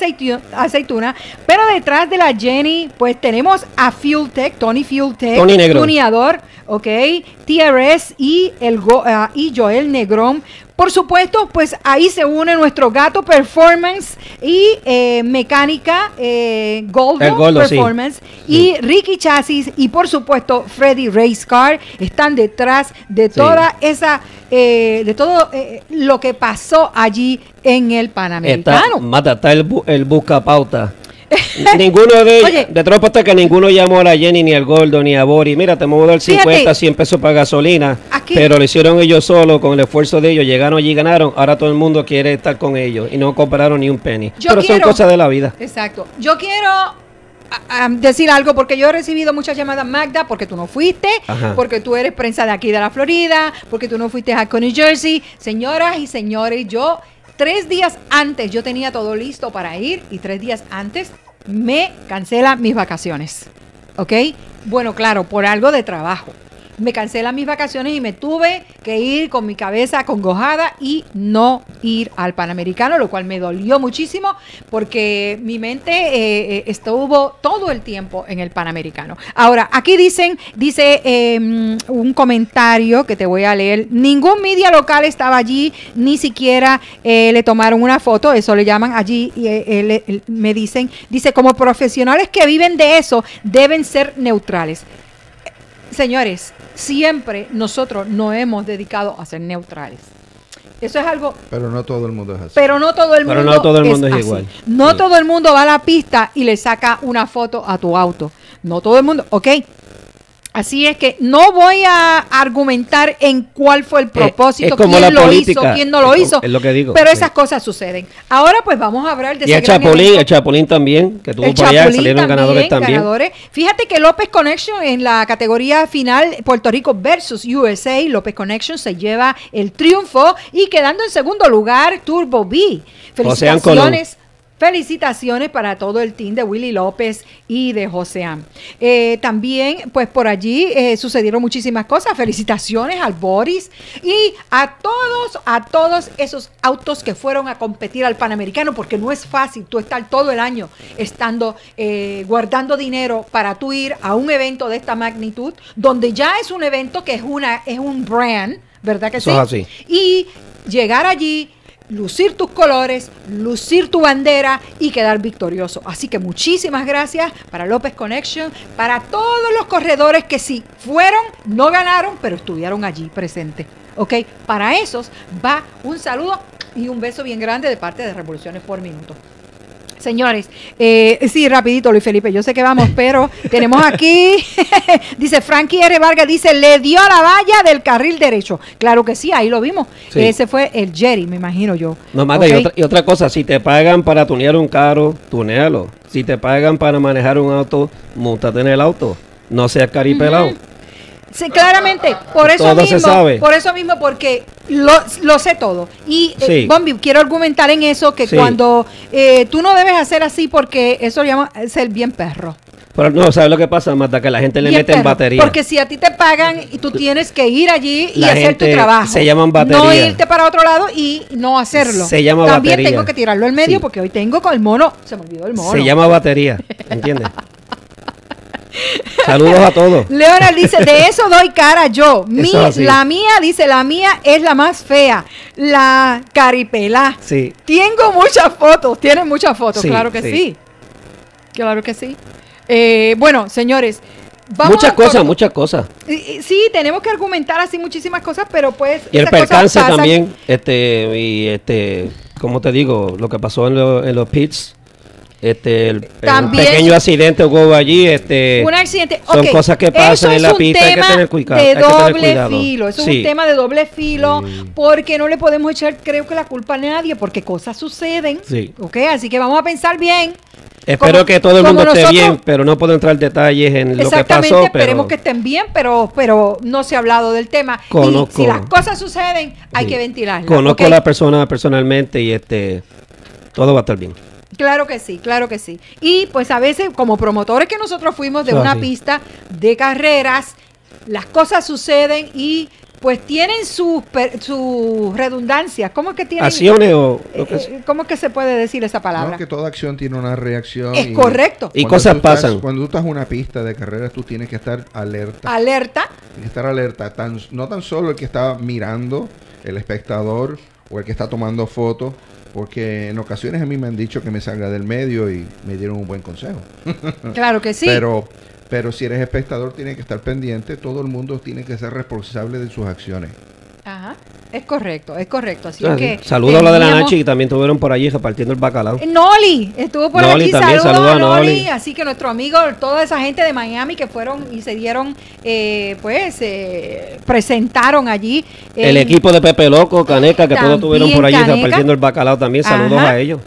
aceituna, pero detrás de la Jenny, pues tenemos a Fuel Tech, Tony Negro, tuneador, ok, TRS y Joel Negrón. Por supuesto, pues ahí se une nuestro gato Performance y mecánica Goldo Performance, sí, y Ricky Chasis, y por supuesto Freddy Race Car están detrás de toda esa... de todo lo que pasó allí en el Panamericano. Mata, está el busca pauta. Ninguno de ellos, de tropa hasta que ninguno llamó a la Jenny, ni al Gordo, ni a Boris. Mira, te muevo del 50, 100 pesos para gasolina. Aquí. Pero lo hicieron ellos solos, con el esfuerzo de ellos. Llegaron allí y ganaron. Ahora todo el mundo quiere estar con ellos y no compraron ni un penny. Pero son cosas de la vida. Exacto. Yo quiero decir algo, porque yo he recibido muchas llamadas, Magda, porque tú no fuiste, ajá, porque tú eres prensa de aquí de la Florida, porque tú no fuiste a New Jersey. Señoras y señores, yo 3 días antes, yo tenía todo listo para ir, y 3 días antes me cancelan mis vacaciones, ¿ok? Bueno, claro, por algo de trabajo. Me cancelan mis vacaciones y me tuve que ir con mi cabeza acongojada y no ir al Panamericano, lo cual me dolió muchísimo porque mi mente estuvo todo el tiempo en el Panamericano. Ahora, aquí dice un comentario que te voy a leer. Ningún media local estaba allí, ni siquiera le tomaron una foto, eso le llaman allí, y me dicen, dice, como profesionales que viven de eso, deben ser neutrales. Señores, siempre nosotros nos hemos dedicado a ser neutrales. Eso es algo... Pero no todo el mundo es así. Pero no todo el mundo es igual. No todo el mundo va a la pista y le saca una foto a tu auto. No todo el mundo, ok. Así es que no voy a argumentar en cuál fue el propósito, quién lo hizo, quién no lo hizo. Es lo que digo. Pero esas cosas suceden. Ahora pues vamos a hablar de... Y el Chapulín también, que tuvo para allá, salieron ganadores también. Fíjate que López Connection en la categoría final, Puerto Rico versus USA, López Connection se lleva el triunfo, y quedando en segundo lugar, Turbo B. Felicitaciones. Felicitaciones para todo el team de Willy López y de Joseán. También, pues por allí sucedieron muchísimas cosas. Felicitaciones al Boris y a todos esos autos que fueron a competir al Panamericano, porque no es fácil tú estar todo el año estando, guardando dinero para tú ir a un evento de esta magnitud, donde ya es un evento que es un brand, ¿verdad que sí? Eso es así. Y llegar allí, lucir tus colores, lucir tu bandera y quedar victorioso. Así que muchísimas gracias para López Connection, para todos los corredores que sí fueron, no ganaron, pero estuvieron allí presentes. ¿Ok? Para esos va un saludo y un beso bien grande de parte de Revoluciones por Minuto. Señores, sí, rapidito, Luis Felipe, yo sé que vamos, pero tenemos aquí, dice Frankie R. Vargas, dice, le dio a la valla del carril derecho. Claro que sí, ahí lo vimos. Sí. Ese fue el Jerry, me imagino yo. No, Magda, okay. y otra cosa, si te pagan para tunear un carro, tunealo. Si te pagan para manejar un auto, montate en el auto. No seas caripelado. Sí, claramente, por eso mismo, porque lo sé todo. Y, Bombi, quiero argumentar en eso, que cuando tú no debes hacer así, porque eso lo llama ser bien perro. Pero no, ¿sabes lo que pasa, Marta? Que la gente le mete en batería. Porque si a ti te pagan, y tú tienes que ir allí y hacer tu trabajo. Se llaman batería. No irte para otro lado y no hacerlo. Se llama batería. También tengo que tirarlo al medio, porque hoy tengo con el mono, se me olvidó el mono. Se llama batería, ¿entiendes? Saludos a todos. Leonel dice, de eso doy cara yo. La mía es la más fea, la caripelá. Sí. Tengo muchas fotos, tienen muchas fotos, sí, claro que sí. Claro que sí. Bueno, señores, muchas cosas. Sí, tenemos que argumentar así muchísimas cosas, pero pues... Y el percance también, como te digo, lo que pasó en los pits. También, un pequeño accidente hubo allí, un accidente, son cosas que pasan en la pista, hay que tener cuidado, de doble filo, eso es un tema de doble filo, porque no le podemos echar, creo que la culpa a nadie, porque cosas suceden, así que vamos a pensar bien. Espero que todo el mundo esté bien, pero no puedo entrar en detalles en lo que pasó. Exactamente, esperemos que estén bien, pero no se ha hablado del tema. Y si las cosas suceden, hay que ventilarlas. Conozco a la persona personalmente y todo va a estar bien. Claro que sí, claro que sí. Y pues a veces, como promotores que nosotros fuimos de una pista de carreras, las cosas suceden y pues tienen sus redundancias. ¿Cómo es que tienen? Acciones o... ¿Cómo es que se puede decir esa palabra? No, que toda acción tiene una reacción. Es correcto. Y cosas pasan. Cuando tú estás en una pista de carreras, tú tienes que estar alerta. ¿Alerta? Tienes que estar alerta. No tan solo el que está mirando, el espectador o el que está tomando fotos, porque en ocasiones a mí me han dicho que me salga del medio y me dieron un buen consejo. Claro que sí. Pero si eres espectador, tienes que estar pendiente. Todo el mundo tiene que ser responsable de sus acciones. Ajá, es correcto, es correcto. Así que saludos a la de la Nachi, que también estuvieron por allí repartiendo el bacalao. Noli estuvo por allí, saludos a Noli. Así que nuestro amigo, toda esa gente de Miami que fueron y se dieron, presentaron allí. El equipo de Pepe Loco, Caneca, que todos estuvieron por allí repartiendo el bacalao también, saludos a ellos.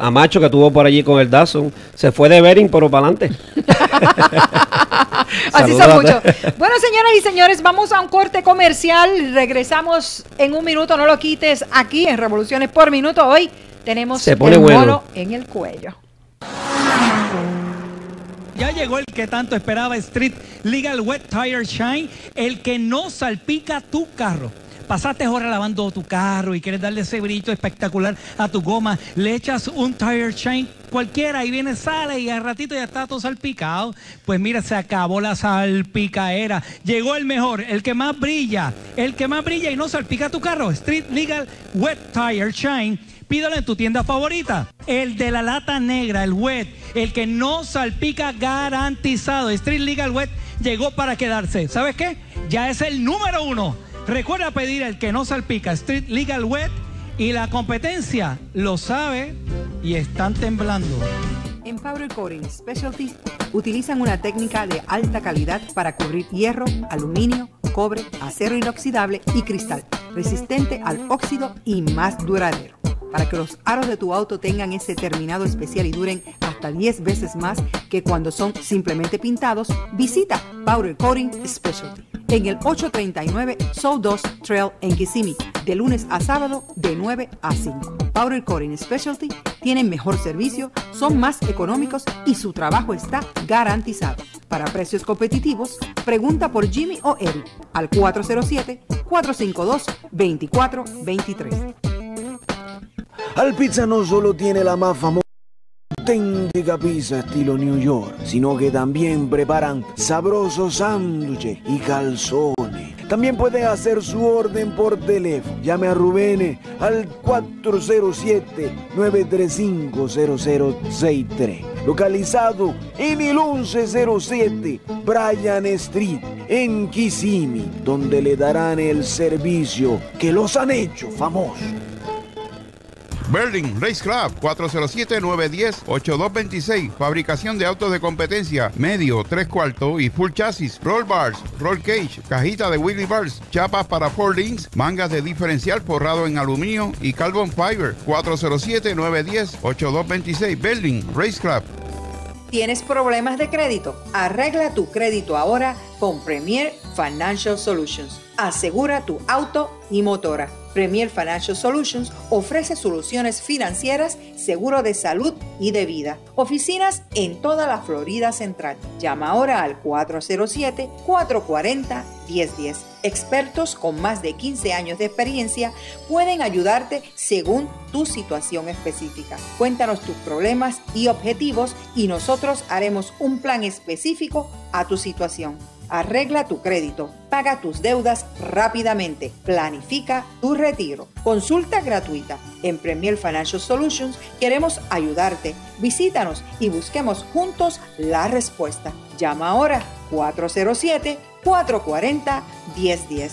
A Macho, que estuvo por allí con el Datsun, se fue de Bering pero para adelante. Así son muchos. Bueno, señoras y señores, vamos a un corte comercial, regresamos en un minuto, no lo quites, aquí en Revoluciones por Minuto. Hoy tenemos el mono en el cuello. Ya llegó el que tanto esperaba, Street Legal Wet Tire Shine, el que no salpica tu carro. Pasaste horas lavando tu carro y quieres darle ese brillo espectacular a tu goma, le echas un tire shine cualquiera y viene, sale y al ratito ya está todo salpicado. Pues mira, se acabó la salpicaera, llegó el mejor, el que más brilla, y no salpica tu carro, Street Legal Wet Tire Shine. Pídalo en tu tienda favorita, el de la lata negra, el wet, el que no salpica, garantizado. Street Legal Wet llegó para quedarse. ¿Sabes qué? Ya es el número 1. Recuerda pedir el que no salpica, Street Legal Wet, y la competencia lo sabe y están temblando. En Powder Coating Specialty utilizan una técnica de alta calidad para cubrir hierro, aluminio, cobre, acero inoxidable y cristal, resistente al óxido y más duradero. Para que los aros de tu auto tengan ese terminado especial y duren hasta 10 veces más que cuando son simplemente pintados, visita Powder Coating Specialty en el 839 South 2 Trail en Kissimmee, de lunes a sábado de 9 a 5. Powder Coating Specialty tienen mejor servicio, son más económicos y su trabajo está garantizado. Para precios competitivos, pregunta por Jimmy o Eric al 407-452-2423. Al Pizza no solo tiene la más famosa auténtica pizza estilo New York, sino que también preparan sabrosos sándwiches y calzones. También puedes hacer su orden por teléfono. Llame a Rubén al 407-935-0063. Localizado en el 1107 Bryan Street, en Kissimmee, donde le darán el servicio que los han hecho famosos. Ber-Lynn Race Craft, 407-910-8226. Fabricación de autos de competencia, medio, 3/4 y full chasis, roll bars, roll cage, cajita de wheelie bars, chapas para 4 links, mangas de diferencial forrado en aluminio y carbon fiber. 407-910-8226. Ber-Lynn Race Craft. ¿Tienes problemas de crédito? Arregla tu crédito ahora con Premier Financial Solutions. Asegura tu auto y motora. Premier Financial Solutions ofrece soluciones financieras, seguro de salud y de vida. Oficinas en toda la Florida Central. Llama ahora al 407-440-1010. Expertos con más de 15 años de experiencia pueden ayudarte según tu situación específica. Cuéntanos tus problemas y objetivos y nosotros haremos un plan específico a tu situación. Arregla tu crédito, paga tus deudas rápidamente, planifica tu retiro. Consulta gratuita. En Premier Financial Solutions queremos ayudarte. Visítanos y busquemos juntos la respuesta. Llama ahora 407-440-1010.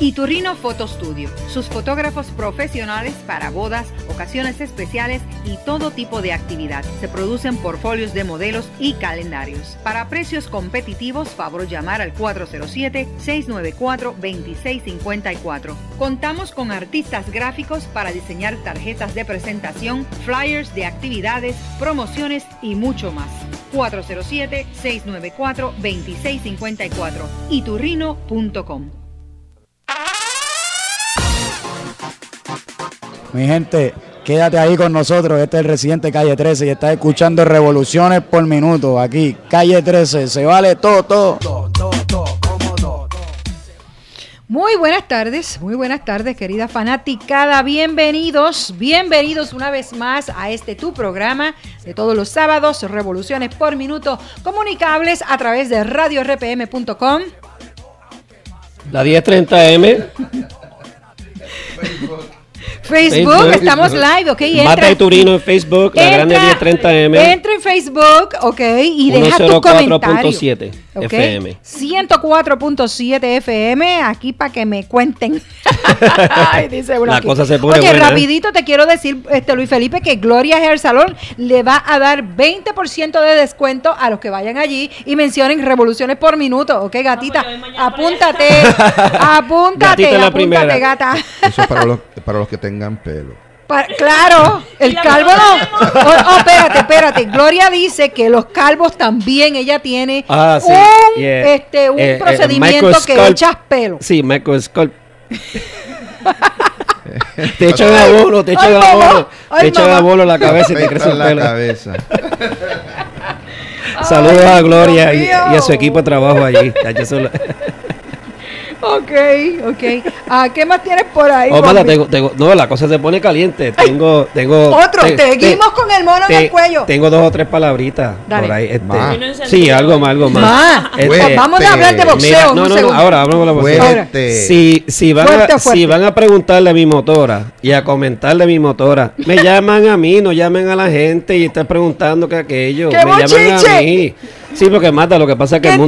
Iturrino Photo Studio, sus fotógrafos profesionales para bodas, ocasiones especiales y todo tipo de actividad. Se producen portfolios de modelos y calendarios. Para precios competitivos, favor llamar al 407-694-2654. Contamos con artistas gráficos para diseñar tarjetas de presentación, flyers de actividades, promociones y mucho más. 407-694-2654. Iturrino.com. Mi gente, quédate ahí con nosotros. Este es el residente Calle 13 y estás escuchando Revoluciones por Minuto. Aquí, Calle 13, se vale todo, todo. Muy buenas tardes, querida fanaticada. Bienvenidos una vez más a este tu programa de todos los sábados, Revoluciones por Minuto, comunicables a través de radiorpm.com. La 1030M. Facebook, estamos live, ok. Mata Iturrino en Facebook, la grande 1030M. Entra en Facebook, ok, y deja tu comentario. 104.7 FM. 104.7 FM, aquí para que me cuenten. Ay, dice uno, la cosa se pone buena. Oye, rapidito te quiero decir, Luis Felipe, que Gloria's Hair Salon le va a dar 20% de descuento a los que vayan allí y mencionen Revoluciones por Minuto, ok, gatita. No, apúntate, gata. Eso es para los que tengan pelo. Claro, el calvo no. Oh, espérate. Gloria dice que los calvos también, ella tiene un procedimiento que echas pelo. Sí, microsculp. Te echan abono, en la cabeza y te crece el pelo. Saludos a Gloria y a su equipo de trabajo allí. Ok. ¿Qué más tienes por ahí? No, la cosa se pone caliente. Seguimos con el mono en el cuello. Tengo dos o tres palabritas. Dale. Por ahí. Sí, algo más. Vamos a hablar de boxeo. Ahora hablamos de boxeo. Si van a preguntarle a mi motora y a comentarle a mi motora, me llaman a mí, no llamen a la gente y están preguntando que aquello. Me llaman a mí. Sí, porque mata, lo que pasa es que el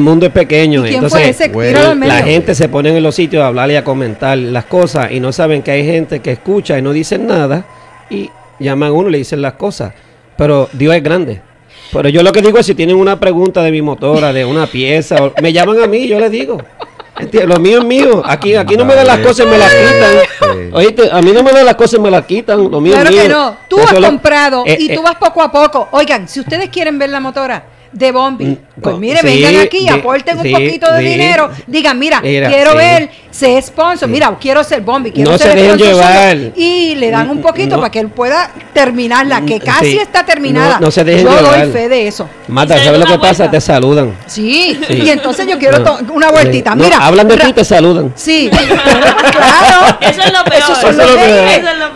mundo es pequeño. Entonces, la gente se pone en los sitios a hablar y a comentar las cosas y no saben que hay gente que escucha y no dicen nada y llaman a uno y le dicen las cosas. Pero Dios es grande. Pero yo lo que digo es si tienen una pregunta de mi motora, de una pieza, me llaman a mí y yo les digo. Lo mío es mío. Aquí no me dan las cosas y me las quitan. Oíste, a mí no me dan las cosas y me las quitan. Lo mío es mío. Claro que no. Tú has comprado y tú vas poco a poco. Oigan, si ustedes quieren ver la motora de Bombi, pues mire, vengan aquí, aporten un poquito de dinero. Digan, mira, quiero ver, se sponsor. Mira, quiero ser Bombi, quiero ser sponsor. No se dejen llevar. Y le dan un poquito para que él pueda terminarla, que casi está terminada. No se dejen llevar. Yo doy fe de eso. Mata, ¿sabes lo que pasa? Te saludan. Sí, y entonces yo quiero una vueltita. Mira, hablan de ti y te saludan. Sí, claro. Eso es lo peor.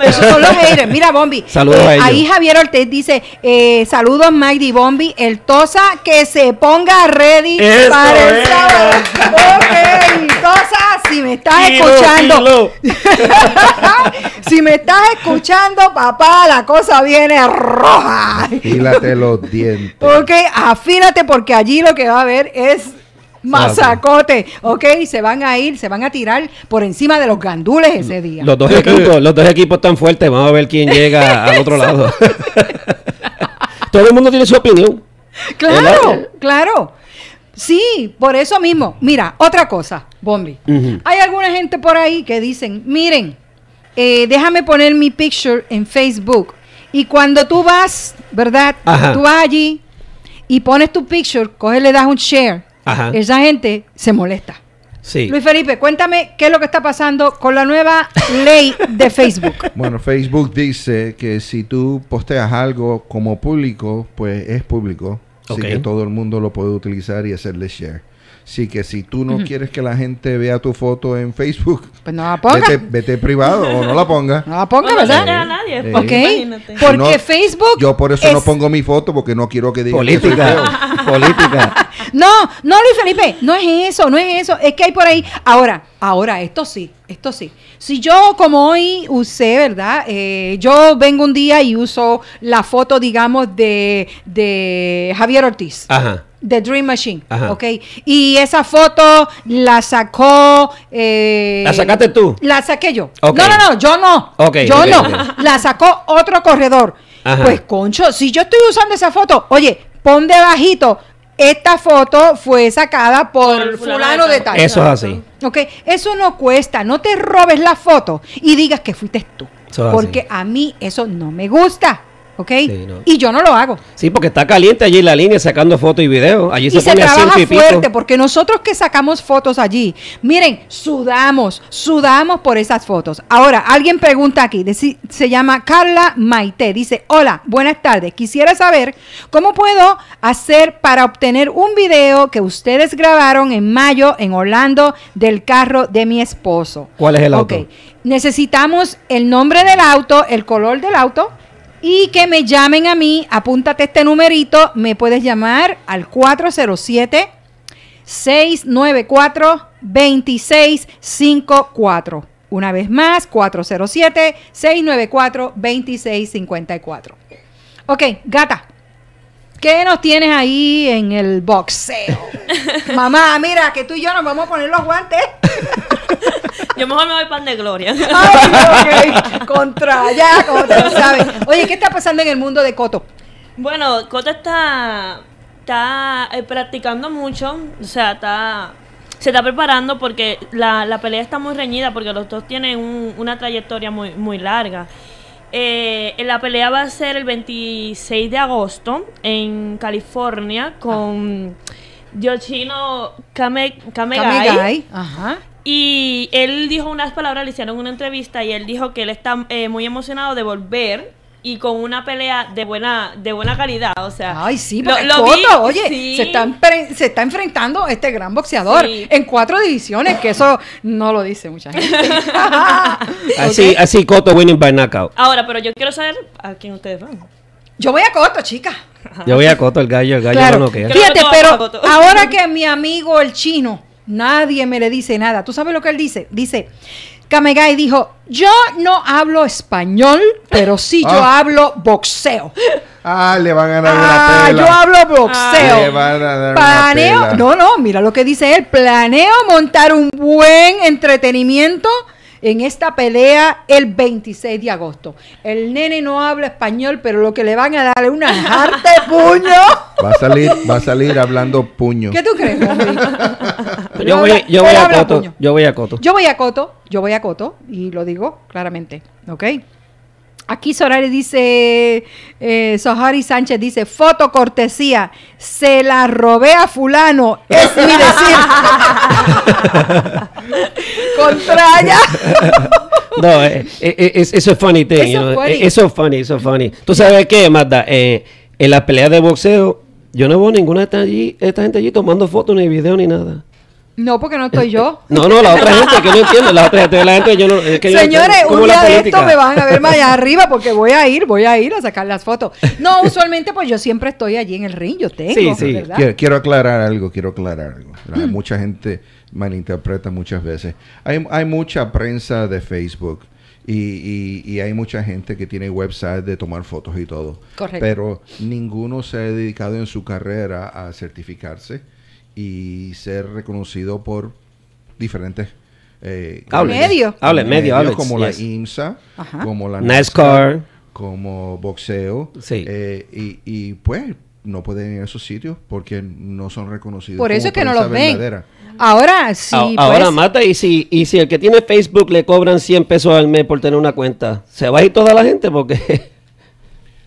Esos son los haters. Mira, Bombi. Saludos a ellos. Ahí Javier Ortiz dice, saludos Mike y Bombi, el Tosa que se ponga ready para el sábado. Ok, Tosas, si me estás escuchando, si me estás escuchando, papá, la cosa viene roja. Afílate los dientes. Ok, afínate porque allí lo que va a haber es masacote. Ok, se van a tirar por encima de los gandules ese día. Los dos equipos tan fuertes, vamos a ver quién llega al otro lado. Todo el mundo tiene su opinión. Claro. Sí, por eso mismo. Mira, otra cosa, Bombi. Hay alguna gente por ahí que dicen, miren, déjame poner mi picture en Facebook. Y cuando tú vas, ¿verdad? Ajá. Tú vas allí y pones tu picture, coges, le das un share. Ajá. Esa gente se molesta. Sí. Luis Felipe, cuéntame qué es lo que está pasando con la nueva ley de Facebook. Bueno, Facebook dice que si tú posteas algo como público, pues es público. Así que todo el mundo lo puede utilizar y hacerle share. Así que si tú no quieres que la gente vea tu foto en Facebook, pues no la pongas. Vete privado o no la pongas. No la pongas, bueno, ¿verdad? No a nadie. Ok. Porque no, Facebook. Yo por eso no pongo mi foto porque no quiero que digan política. No, Luis Felipe, no es eso. Es que hay por ahí. Ahora, esto sí. Si yo, como hoy usé, ¿verdad? Yo vengo un día y uso la foto, digamos, de Javier Ortiz. Ajá. The Dream Machine. Ajá. Ok. Y esa foto la sacó... ¿la sacaste tú? La saqué yo. Okay. No, no, no, yo no. Okay, yo okay, no. Okay. La sacó otro corredor. Ajá. Pues, concho, si yo estoy usando esa foto, oye, pon debajito, esta foto fue sacada por fulano de tal. Eso es así. Ok, eso no cuesta. No te robes la foto y digas que fuiste tú. Eso porque así. A mí eso no me gusta. ¿Ok? Sí, no. Y yo no lo hago. Sí, porque está caliente allí en la línea sacando fotos y videos. Allí se pone así un pipito fuerte, porque nosotros que sacamos fotos allí, miren, sudamos por esas fotos. Ahora, alguien pregunta aquí, se llama Carla Maite, dice, hola, buenas tardes, quisiera saber cómo puedo hacer para obtener un video que ustedes grabaron en mayo en Orlando del carro de mi esposo. ¿Cuál es el auto? Ok, necesitamos el nombre del auto, el color del auto, y que me llamen a mí. Apúntate este numerito, me puedes llamar al 407-694-2654. Una vez más, 407-694-2654. Ok, gata, ¿qué nos tienes ahí en el boxeo? Mamá, mira, que tú y yo nos vamos a poner los guantes. Yo mejor me voy pan de gloria. Ay, okay. Contra ya, como tú sabes. Oye, ¿qué está pasando en el mundo de Cotto? Bueno, Cotto está practicando mucho, o sea, se está preparando porque la pelea está muy reñida porque los dos tienen una trayectoria muy, muy larga. La pelea va a ser el 26 de agosto en California con Yoshino Kamegai. Ajá. Y él dijo unas palabras, le hicieron una entrevista y él dijo que él está muy emocionado de volver y con una pelea de buena calidad, o sea. Ay, sí, porque Cotto, oye, sí. se está enfrentando a este gran boxeador, sí, en 4 divisiones, que eso no lo dice mucha gente. así Cotto winning by knockout. Ahora, pero yo quiero saber a quién ustedes van. Yo voy a Cotto, chica. Yo voy a Cotto, el gallo claro. No queda. Fíjate, pero ahora que mi amigo el chino, nadie me le dice nada. ¿Tú sabes lo que él dice? Dice, Kamegai dijo, yo no hablo español, pero sí yo hablo boxeo. Ah, le van a dar una pela. Yo hablo boxeo. Le van a dar planeo, una pela. No, mira lo que dice él. Planeo montar un buen entretenimiento en esta pelea el 26 de agosto. El nene no habla español, pero lo que le van a dar es una harta de puño. Va a salir hablando puño. ¿Qué tú crees, hombre? Yo voy a Cotto y lo digo claramente, ¿ok? Aquí Sorari dice, Sohari Sánchez dice, foto cortesía, se la robé a fulano, es mi decir. Contraria. No, eso es funny thing, you know? Funny. Eso es funny. ¿Tú sabes qué, Magda? En las peleas de boxeo, yo no veo ninguna de esta gente allí tomando fotos, ni video, ni nada. No, porque no estoy yo. No, la otra gente, que no entiendo. La otra gente, yo no... Es que señores, yo no, un día de esto me van a ver más allá arriba porque voy a ir a sacar las fotos. No, usualmente pues yo siempre estoy allí en el ring, yo tengo. Sí, ¿verdad? Quiero aclarar algo. Mucha gente malinterpreta muchas veces. Hay mucha prensa de Facebook y hay mucha gente que tiene websites de tomar fotos y todo. Correcto. Pero ninguno se ha dedicado en su carrera a certificarse y ser reconocido por diferentes medios como la IMSA, ajá, como la NASCAR, como boxeo, sí, y pues no pueden ir a esos sitios porque no son reconocidos. Por eso es que no los ven. Ahora sí. Ahora mata, y si el que tiene Facebook le cobran 100 pesos al mes por tener una cuenta, se va a ir toda la gente porque...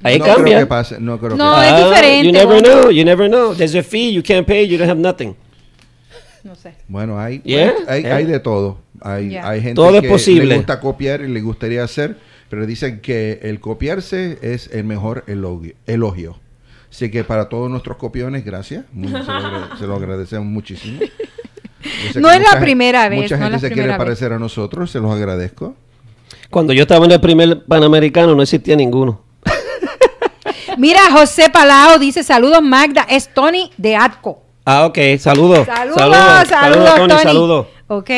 Ahí no cambia. Creo que pase, no creo que pase. Es diferente. You never know. There's a fee, you can't pay, you don't have nothing. No sé. Bueno, hay de todo. Hay gente todo que le gusta copiar y le gustaría hacer, pero dicen que el copiarse es el mejor elogio. Así que para todos nuestros copiones, gracias. Se lo agradecemos muchísimo. No es la primera vez. Mucha gente se quiere parecer a nosotros, se los agradezco. Cuando yo estaba en el primer Panamericano no existía ninguno. Mira, José Palao dice, saludos Magda, es Tony de Atco. Ah, ok, saludos Tony. Saludos. Ok,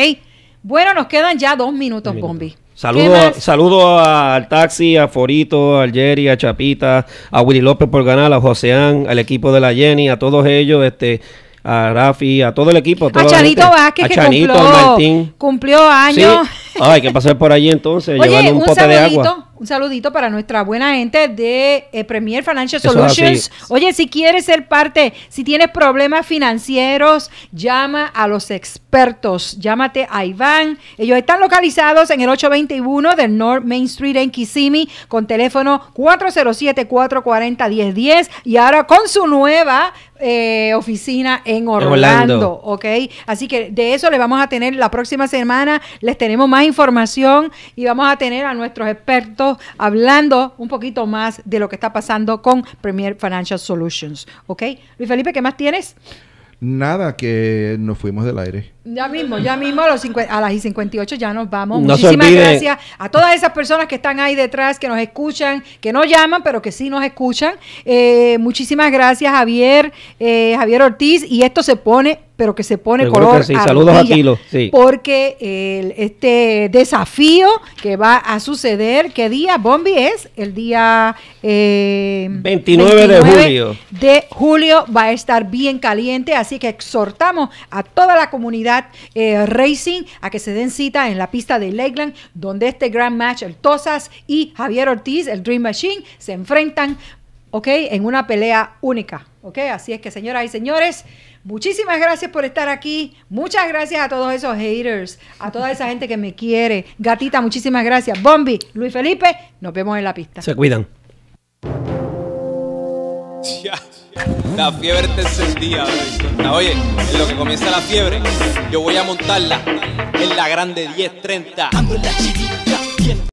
bueno, nos quedan ya 2 minutos, Bombi. Saludo al Taxi, a Forito, al Jerry, a Chapita, a Willy López por ganar, a Joseán, al equipo de la Jenny, a todos ellos, a Rafi, a todo el equipo. A Chanito Vázquez, que Chanito, cumplió años. Sí. Ah, hay que pasar por allí entonces. Oye, llevarle un pote de agua. Un saludito para nuestra buena gente de Premier Financial Solutions. Oye, si quieres ser parte, si tienes problemas financieros, llama a los expertos. Llámate a Iván. Ellos están localizados en el 821 del North Main Street en Kissimmee con teléfono 407-440-1010 y ahora con su nueva oficina en Orlando. ¿Ok? Así que de eso le vamos a tener la próxima semana. Les tenemos más información y vamos a tener a nuestros expertos hablando un poquito más de lo que está pasando con Premier Financial Solutions. ¿Ok? Luis Felipe, ¿qué más tienes? Nada, que nos fuimos del aire. Ya mismo a las 58 ya nos vamos. No, muchísimas gracias a todas esas personas que están ahí detrás, que nos escuchan, que no llaman, pero que sí nos escuchan. Muchísimas gracias, Javier, Javier Ortiz. Y esto se pone, pero que se pone color. Sí. Saludos a Tilo. Sí. Porque este desafío que va a suceder, ¿qué día, Bombi? Es el día 29 de julio. De julio va a estar bien caliente, así que exhortamos a toda la comunidad Racing a que se den cita en la pista de Lakeland, donde este Grand Match, el Tosas y Javier Ortiz, el Dream Machine, se enfrentan, ¿ok? En una pelea única, ¿ok? Así es que, señoras y señores, muchísimas gracias por estar aquí. Muchas gracias a todos esos haters, a toda esa gente que me quiere. Gatita, muchísimas gracias. Bombi, Luis Felipe, nos vemos en la pista. Se cuidan. La fiebre te encendía. Oye, en lo que comienza la fiebre, yo voy a montarla en la grande 10:30. Ando en la chivita.